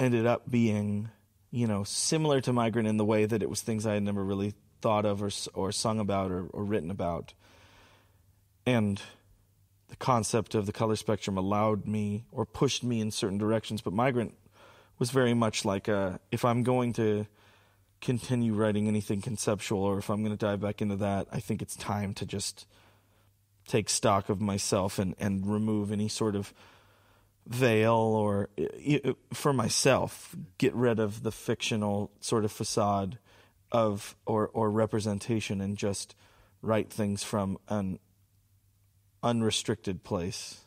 ended up being, you know, similar to Migrant in the way that it was things I had never really thought of or or sung about or, or written about. And the concept of the Colour Spectrum allowed me or pushed me in certain directions, but Migrant was very much like, a, if I'm going to continue writing anything conceptual or if I'm going to dive back into that, I think it's time to just take stock of myself and, and remove any sort of veil or for myself, get rid of the fictional sort of facade of or or representation and just write things from an unrestricted place.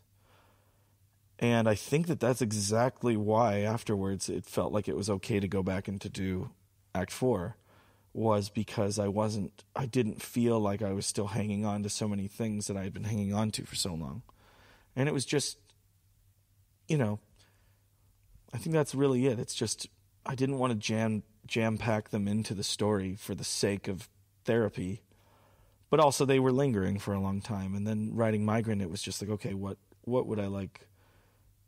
And I think that that's exactly why afterwards it felt like it was okay to go back and to do Act Four, was because I wasn't I didn't feel like I was still hanging on to so many things that I had been hanging on to for so long. And it was just, you know, I think that's really it. It's just I didn't want to jam jam pack them into the story for the sake of therapy, but also they were lingering for a long time. And then writing Migrant, it was just like, okay, what what would I like,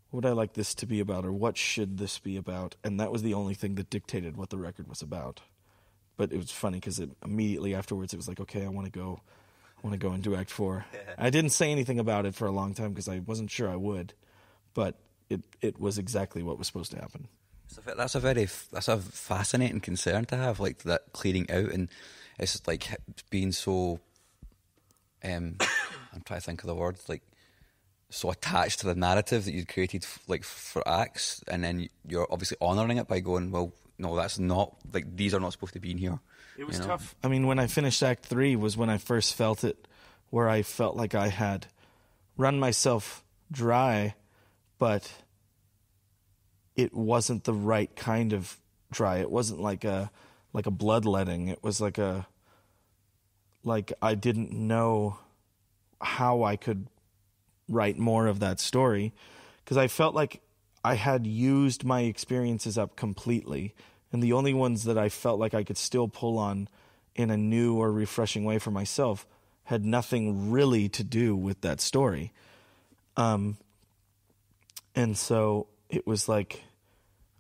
what would I like this to be about, or what should this be about? And that was the only thing that dictated what the record was about. But it was funny because immediately afterwards it was like, okay, I want to go, I want to go into Act Four. I didn't say anything about it for a long time because I wasn't sure I would, but It it was exactly what was supposed to happen. So that's a very that's a fascinating concern to have, like that cleaning out, and it's like being so. Um, I'm trying to think of the word, like so attached to the narrative that you'd created, like for acts, and then you're obviously honouring it by going, well, no, that's not, like these are not supposed to be in here. It was you know? tough. I mean, when I finished Act Three was when I first felt it. where I felt like I had run myself dry, but it wasn't the right kind of dry. It wasn't like a like a bloodletting. It was like a like I didn't know how I could write more of that story, because I felt like I had used my experiences up completely, and the only ones that I felt like I could still pull on in a new or refreshing way for myself had nothing really to do with that story. Um, and so it was like,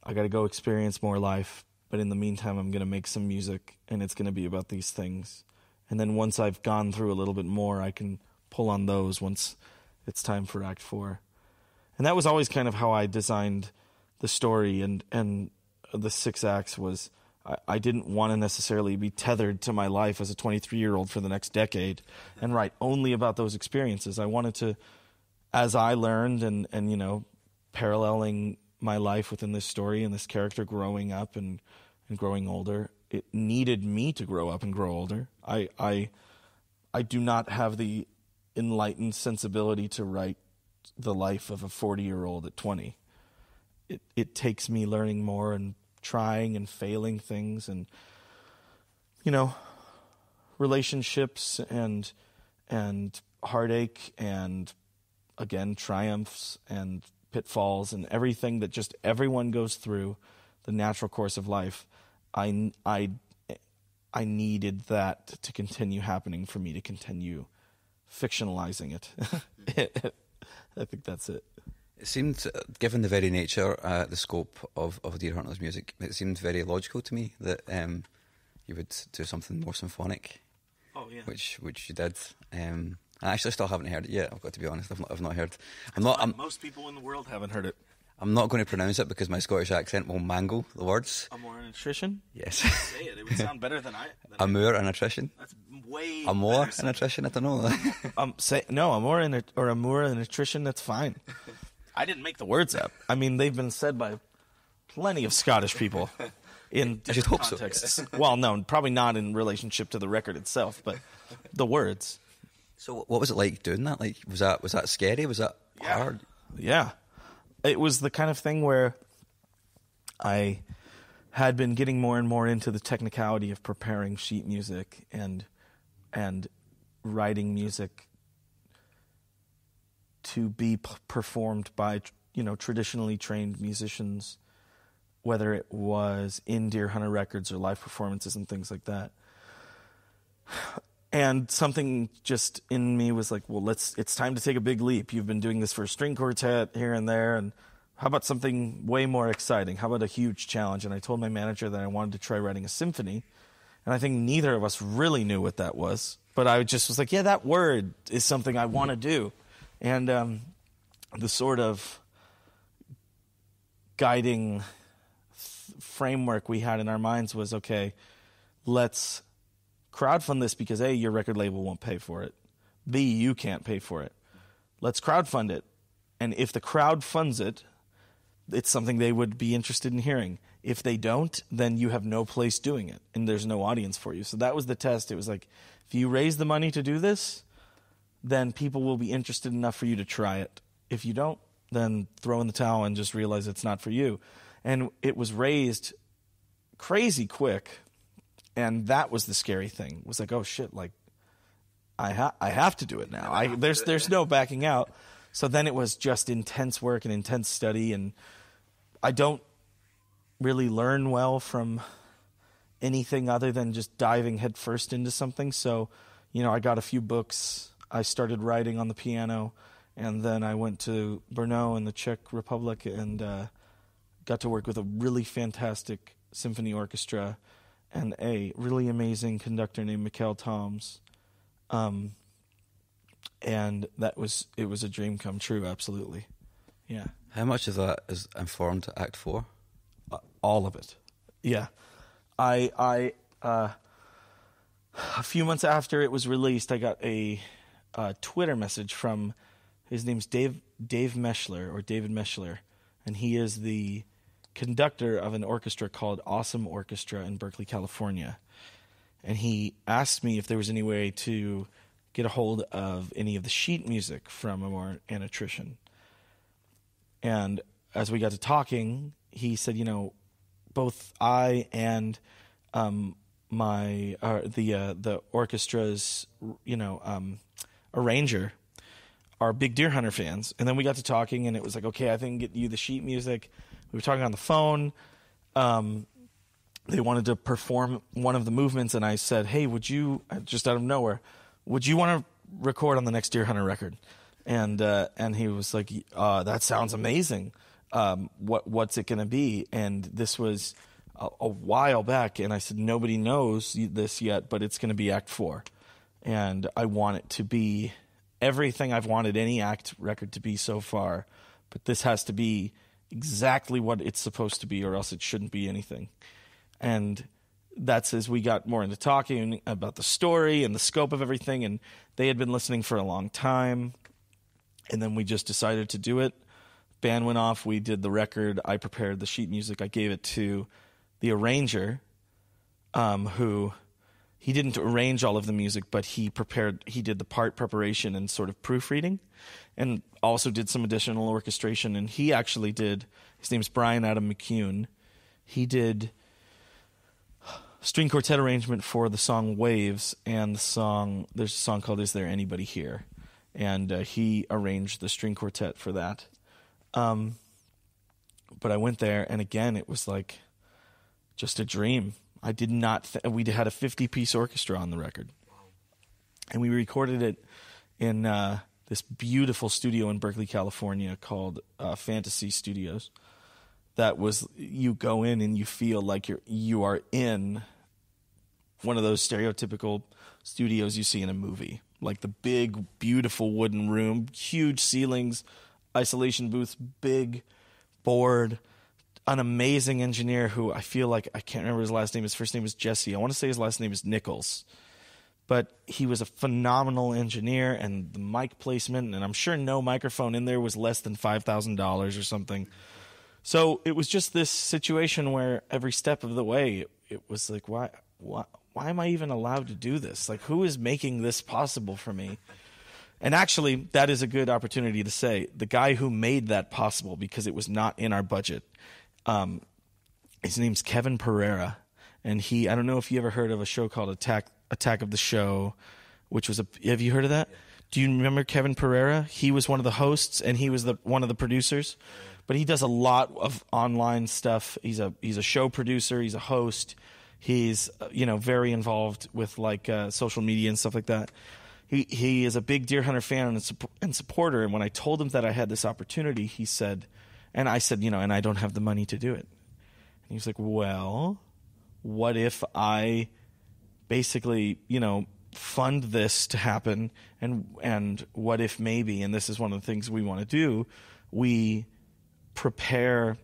I got to go experience more life, but in the meantime, I'm going to make some music, and it's going to be about these things. And then once I've gone through a little bit more, I can pull on those once it's time for Act Four. And that was always kind of how I designed the story, and, and the six acts was, I, I didn't want to necessarily be tethered to my life as a twenty-three-year-old for the next decade and write only about those experiences. I wanted to, as I learned and, and you know, paralleling my life within this story and this character growing up and, and growing older, it needed me to grow up and grow older. I, I, I do not have the enlightened sensibility to write the life of a forty-year-old at twenty. It it takes me learning more and trying and failing things and, you know, relationships and and heartache and, again, triumphs and pitfalls and everything that just everyone goes through, the natural course of life. I, I, I needed that to continue happening for me to continue fictionalizing it. I think that's it. It seemed, given the very nature, uh, the scope of, of Dear Hunter's music, it seemed very logical to me that um, you would do something more symphonic. Oh, yeah. Which which you did. Um, I actually still haven't heard it yet, I've got to be honest. I've not, I've not heard. I'm not. I'm, Most people in the world haven't heard it. I'm not going to pronounce it because my Scottish accent will mangle the words. Amour and attrition? Yes. Say it, it would sound better than I... Than Amour I and attrition? That's way Amour and attrition, I don't know. um, say, no, Amour and, or Amour and attrition, that's fine. I didn't make the words up. I mean, they've been said by plenty of Scottish people in different contexts. So. Well, no, probably not in relationship to the record itself, but the words. So what was it like doing that? Like, was that, was that scary? Was that yeah. hard? Yeah. It was the kind of thing where I had been getting more and more into the technicality of preparing sheet music and and writing music to be p- performed by, you know, traditionally trained musicians, whether it was in Deer Hunter Records or live performances and things like that. And something just in me was like, well, let's. It's time to take a big leap. You've been doing this for a string quartet here and there, and how about something way more exciting? How about a huge challenge? And I told my manager that I wanted to try writing a symphony, and I think neither of us really knew what that was. But I just was like, yeah, that word is something I want to do. And um, the sort of guiding th- framework we had in our minds was, okay, let's crowdfund this because A, your record label won't pay for it. B, you can't pay for it. Let's crowdfund it. And if the crowd funds it, it's something they would be interested in hearing. If they don't, then you have no place doing it and there's no audience for you. So that was the test. It was like, if you raise the money to do this, then people will be interested enough for you to try it. If you don't, then throw in the towel and just realize it's not for you. And it was raised crazy quick. And that was the scary thing. It was like, oh shit! Like, I ha- I have to do it now. I there's there's no backing out. So then it was just intense work and intense study. And I don't really learn well from anything other than just diving headfirst into something. So, you know, I got a few books. I started writing on the piano, and then I went to Brno in the Czech Republic and uh, got to work with a really fantastic symphony orchestra. And a really amazing conductor named Mikhail Toms. Um, and that was, it was a dream come true, absolutely. Yeah. How much of that is informed Act Four? Uh, all of it. Yeah. I, I, uh, a few months after it was released, I got a, a Twitter message from, his name's Dave, Dave Meshler or David Meshler. And he is the conductor of an orchestra called Awesome Orchestra in Berkeley, California. And he asked me if there was any way to get a hold of any of the sheet music from Amour and Attrition. And as we got to talking, he said, you know, both I and um, my uh, the uh, the orchestra's, you know, um, arranger are big Deer Hunter fans. And then we got to talking, and it was like, okay, I think get you the sheet music. We were talking on the phone. Um, they wanted to perform one of the movements, and I said, hey, would you, just out of nowhere, would you want to record on the next Deer Hunter record? And uh, and he was like, uh, that sounds amazing. Um, what what's it going to be? And this was a, a while back, and I said, nobody knows this yet, but it's going to be Act Four. And I want it to be everything I've wanted any Act record to be so far, but this has to be exactly what it's supposed to be, or else it shouldn't be anything. And that's as we got more into talking about the story and the scope of everything, and they had been listening for a long time. And then we just decided to do it. Band went off. We did the record. I prepared the sheet music. I gave it to the arranger, um, who he didn't arrange all of the music, but he prepared. He did the part preparation and sort of proofreading, and also did some additional orchestration. And he actually did. His name's Brian Adam McCune. He did string quartet arrangement for the song Waves and the song. There's a song called Is There Anybody Here. And uh, he arranged the string quartet for that. Um, but I went there, and again, it was like just a dream. I did not... Th- we had a fifty-piece orchestra on the record. And we recorded it in uh, this beautiful studio in Berkeley, California called uh, Fantasy Studios. That was... You go in, and you feel like you're you are in one of those stereotypical studios you see in a movie. Like the big, beautiful wooden room, huge ceilings, isolation booths, big board, an amazing engineer who I feel like, I can't remember his last name. His first name is Jesse. I want to say his last name is Nichols. But he was a phenomenal engineer, and the mic placement, and I'm sure no microphone in there was less than five thousand dollars or something. So it was just this situation where every step of the way, it, it was like, why, why? Why am I even allowed to do this? Like, who is making this possible for me? And actually, that is a good opportunity to say, the guy who made that possible, because it was not in our budget, um, his name's Kevin Pereira. And he, I don't know if you ever heard of a show called Attack Attack of the Show, which was a, have you heard of that? Do you remember Kevin Pereira? He was one of the hosts, and he was the one of the producers. But he does a lot of online stuff. He's a he's a show producer. He's a host. He's, you know, very involved with, like, uh, social media and stuff like that. He he is a big Deer Hunter fan and, su- and supporter. And when I told him that I had this opportunity, he said, and I said, you know, and I don't have the money to do it. And he was like, well, what if I basically, you know, fund this to happen? And, and what if maybe, and this is one of the things we want to do, we prepare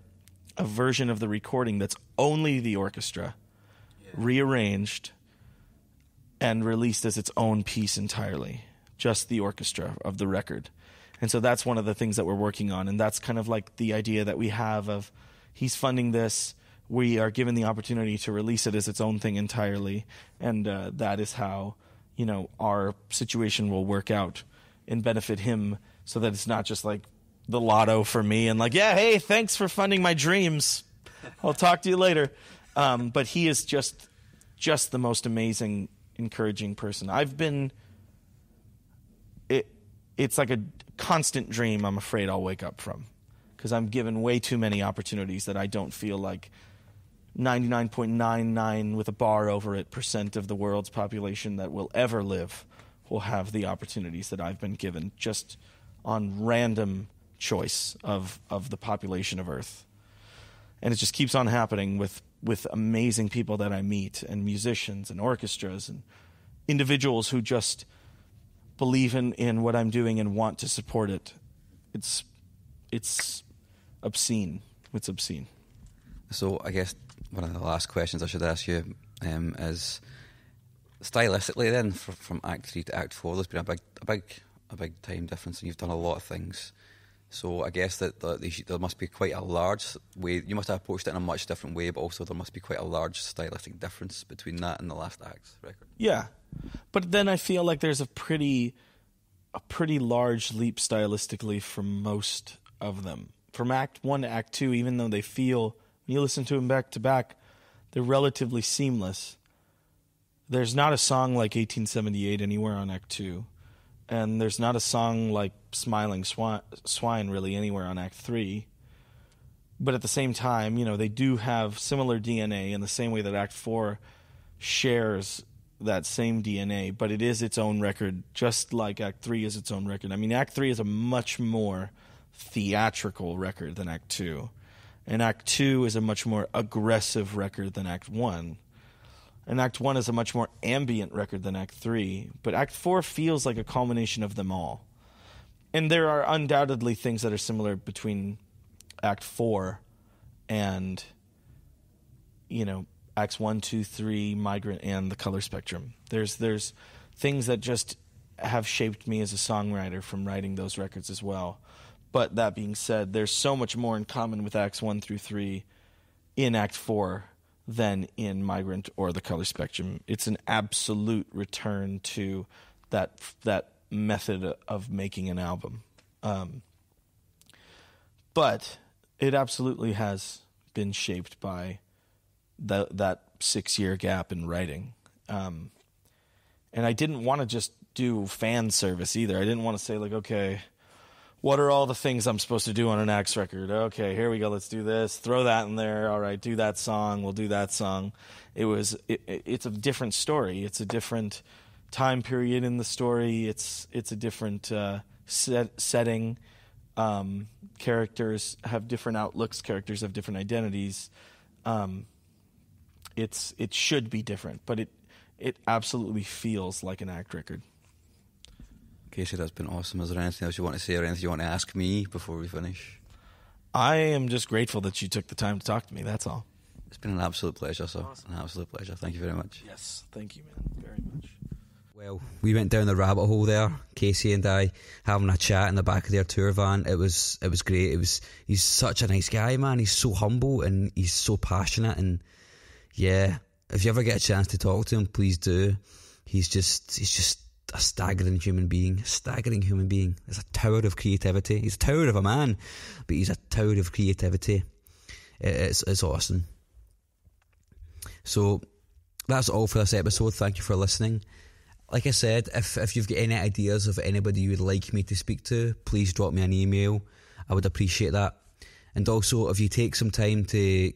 a version of the recording that's only the orchestra, rearranged and released as its own piece entirely, just the orchestra of the record. And so that's one of the things that we're working on. And that's kind of like the idea that we have of, he's funding this, we are given the opportunity to release it as its own thing entirely. And uh, that is how, you know, our situation will work out and benefit him, so that it's not just like the lotto for me and like, yeah, hey, thanks for funding my dreams, I'll talk to you later. Um, but he is just just the most amazing, encouraging person. I've been it, – it's like a constant dream I'm afraid I'll wake up from, because I'm given way too many opportunities that I don't feel like ninety-nine point nine nine with a bar over it percent of the world's population that will ever live will have the opportunities that I've been given just on random choice of, of the population of Earth. And it just keeps on happening with – with amazing people that I meet, and musicians and orchestras and individuals who just believe in, in what I'm doing and want to support it. It's it's obscene. It's obscene. So I guess one of the last questions I should ask you um, is, stylistically then, for, from Act Three to Act Four, there's been a big, a big, a big time difference, and you've done a lot of things So I guess that the, there must be quite a large way, you must have approached it in a much different way, but also there must be quite a large stylistic difference between that and the last act's record. Yeah, but then I feel like there's a pretty, a pretty large leap stylistically from most of them. From Act One to Act Two, even though they feel, when you listen to them back to back, they're relatively seamless. There's not a song like eighteen seventy-eight anywhere on Act Two. And there's not a song like Smiling Swine, Swine really anywhere on Act Three. But at the same time, you know, they do have similar D N A in the same way that Act Four shares that same D N A, but it is its own record, just like Act Three is its own record. I mean, Act Three is a much more theatrical record than Act Two. And Act Two is a much more aggressive record than Act One. And Act One is a much more ambient record than Act Three, but Act Four feels like a culmination of them all. And there are undoubtedly things that are similar between Act Four and, you know, Acts One, Two, Three, Migrant, and The Colour Spectrum. There's there's things that just have shaped me as a songwriter from writing those records as well. But that being said, there's so much more in common with Acts One through Three in Act Four than in Migrant or The Colour Spectrum. It's an absolute return to that that method of making an album. Um, but it absolutely has been shaped by the, that six-year gap in writing. Um, and I didn't want to just do fan service either. I didn't want to say, like, okay, what are all the things I'm supposed to do on an Axe record? Okay, here we go. Let's do this. Throw that in there. All right, do that song. We'll do that song. It was. It, it's a different story. It's a different time period in the story. It's it's a different uh, set, setting. Um, characters have different outlooks. Characters have different identities. Um, it's it should be different, but it it absolutely feels like an Act record. Casey, that's been awesome. Is there anything else you want to say or anything you want to ask me before we finish? I am just grateful that you took the time to talk to me, that's all. It's been an absolute pleasure, sir. Awesome. An absolute pleasure. Thank you very much. Yes, thank you, man, very much. Well, we went down the rabbit hole there, Casey and I, having a chat in the back of their tour van. It was it was great. It was he's such a nice guy, man. He's so humble and he's so passionate, and yeah, if you ever get a chance to talk to him, please do. He's just he's just a staggering human being, staggering human being. He's a tower of creativity. He's a tower of a man, but he's a tower of creativity. It's it's awesome. So that's all for this episode. Thank you for listening. Like I said, if if you've got any ideas of anybody you would like me to speak to, please drop me an email. I would appreciate that. And also, if you take some time to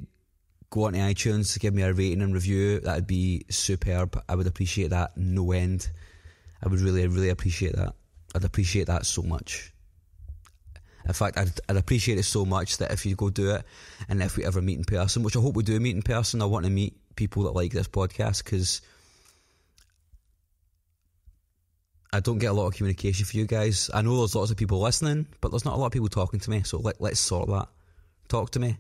go onto iTunes to give me a rating and review, that would be superb. I would appreciate that no end. I would really, really appreciate that. I'd appreciate that so much. In fact, I'd, I'd appreciate it so much that if you go do it, and if we ever meet in person, which I hope we do meet in person, I want to meet people that like this podcast, because I don't get a lot of communication from you guys. I know there's lots of people listening, but there's not a lot of people talking to me, so let, let's sort that. Talk to me.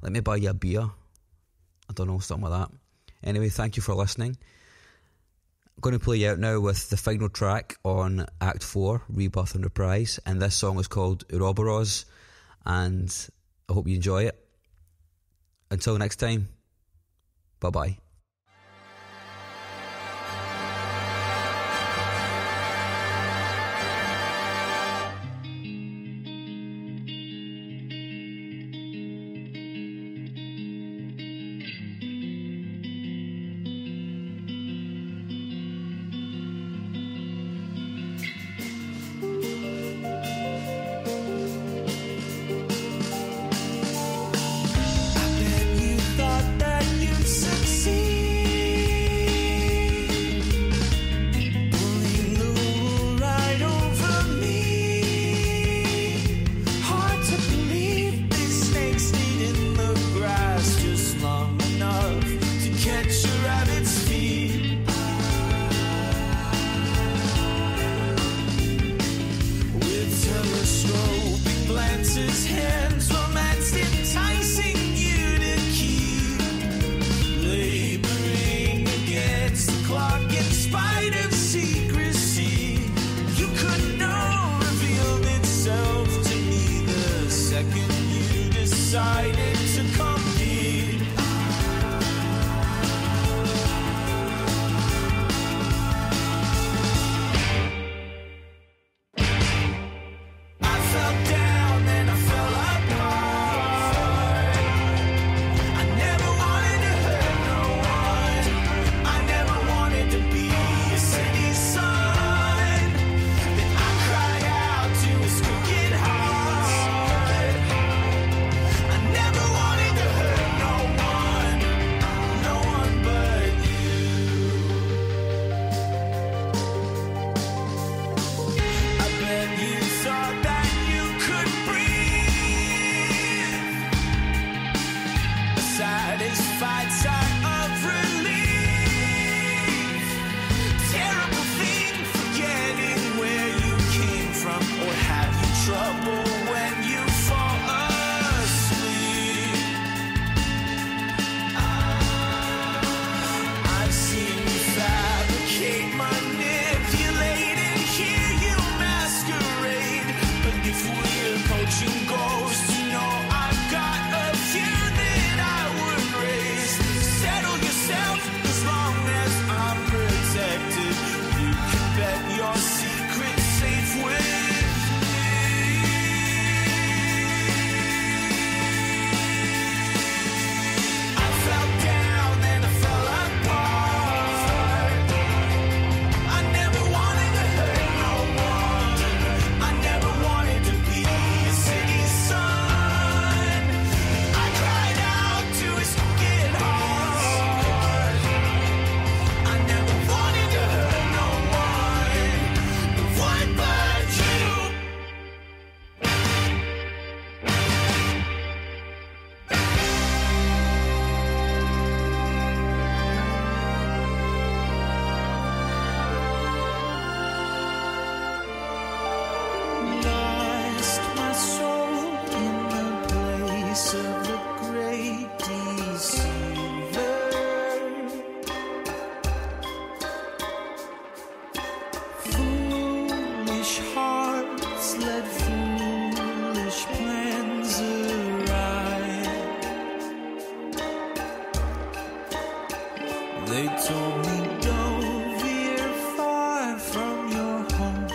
Let me buy you a beer. I don't know, something like that. Anyway, thank you for listening. Going to play you out now with the final track on Act Four, Rebirth and Reprise, and this song is called Ouroboros, and I hope you enjoy it. Until next time, bye bye. See They told me, don't veer far from your home.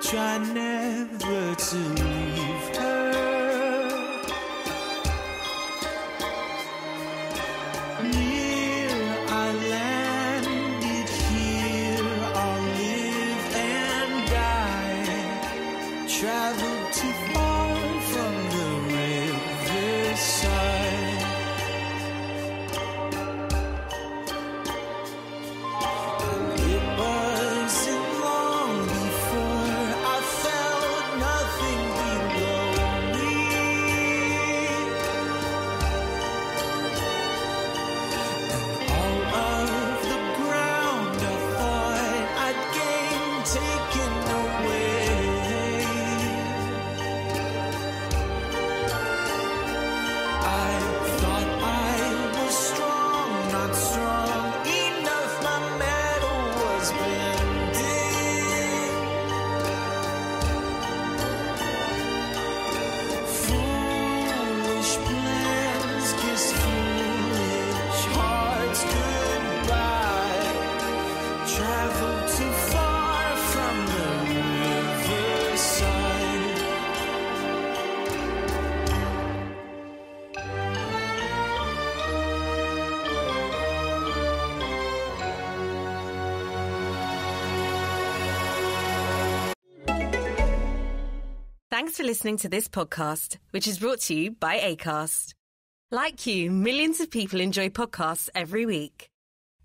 Try never to leave her. Near I landed here, I'll live and die. Traveled too far from the riverside. Thanks for listening to this podcast, which is brought to you by Acast. Like you, millions of people enjoy podcasts every week.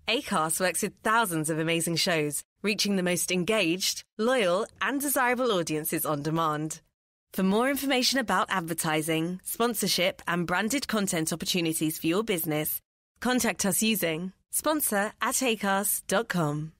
Acast works with thousands of amazing shows, reaching the most engaged, loyal, and desirable audiences on demand. For more information about advertising, sponsorship, and branded content opportunities for your business, contact us using sponsor at acast dot com.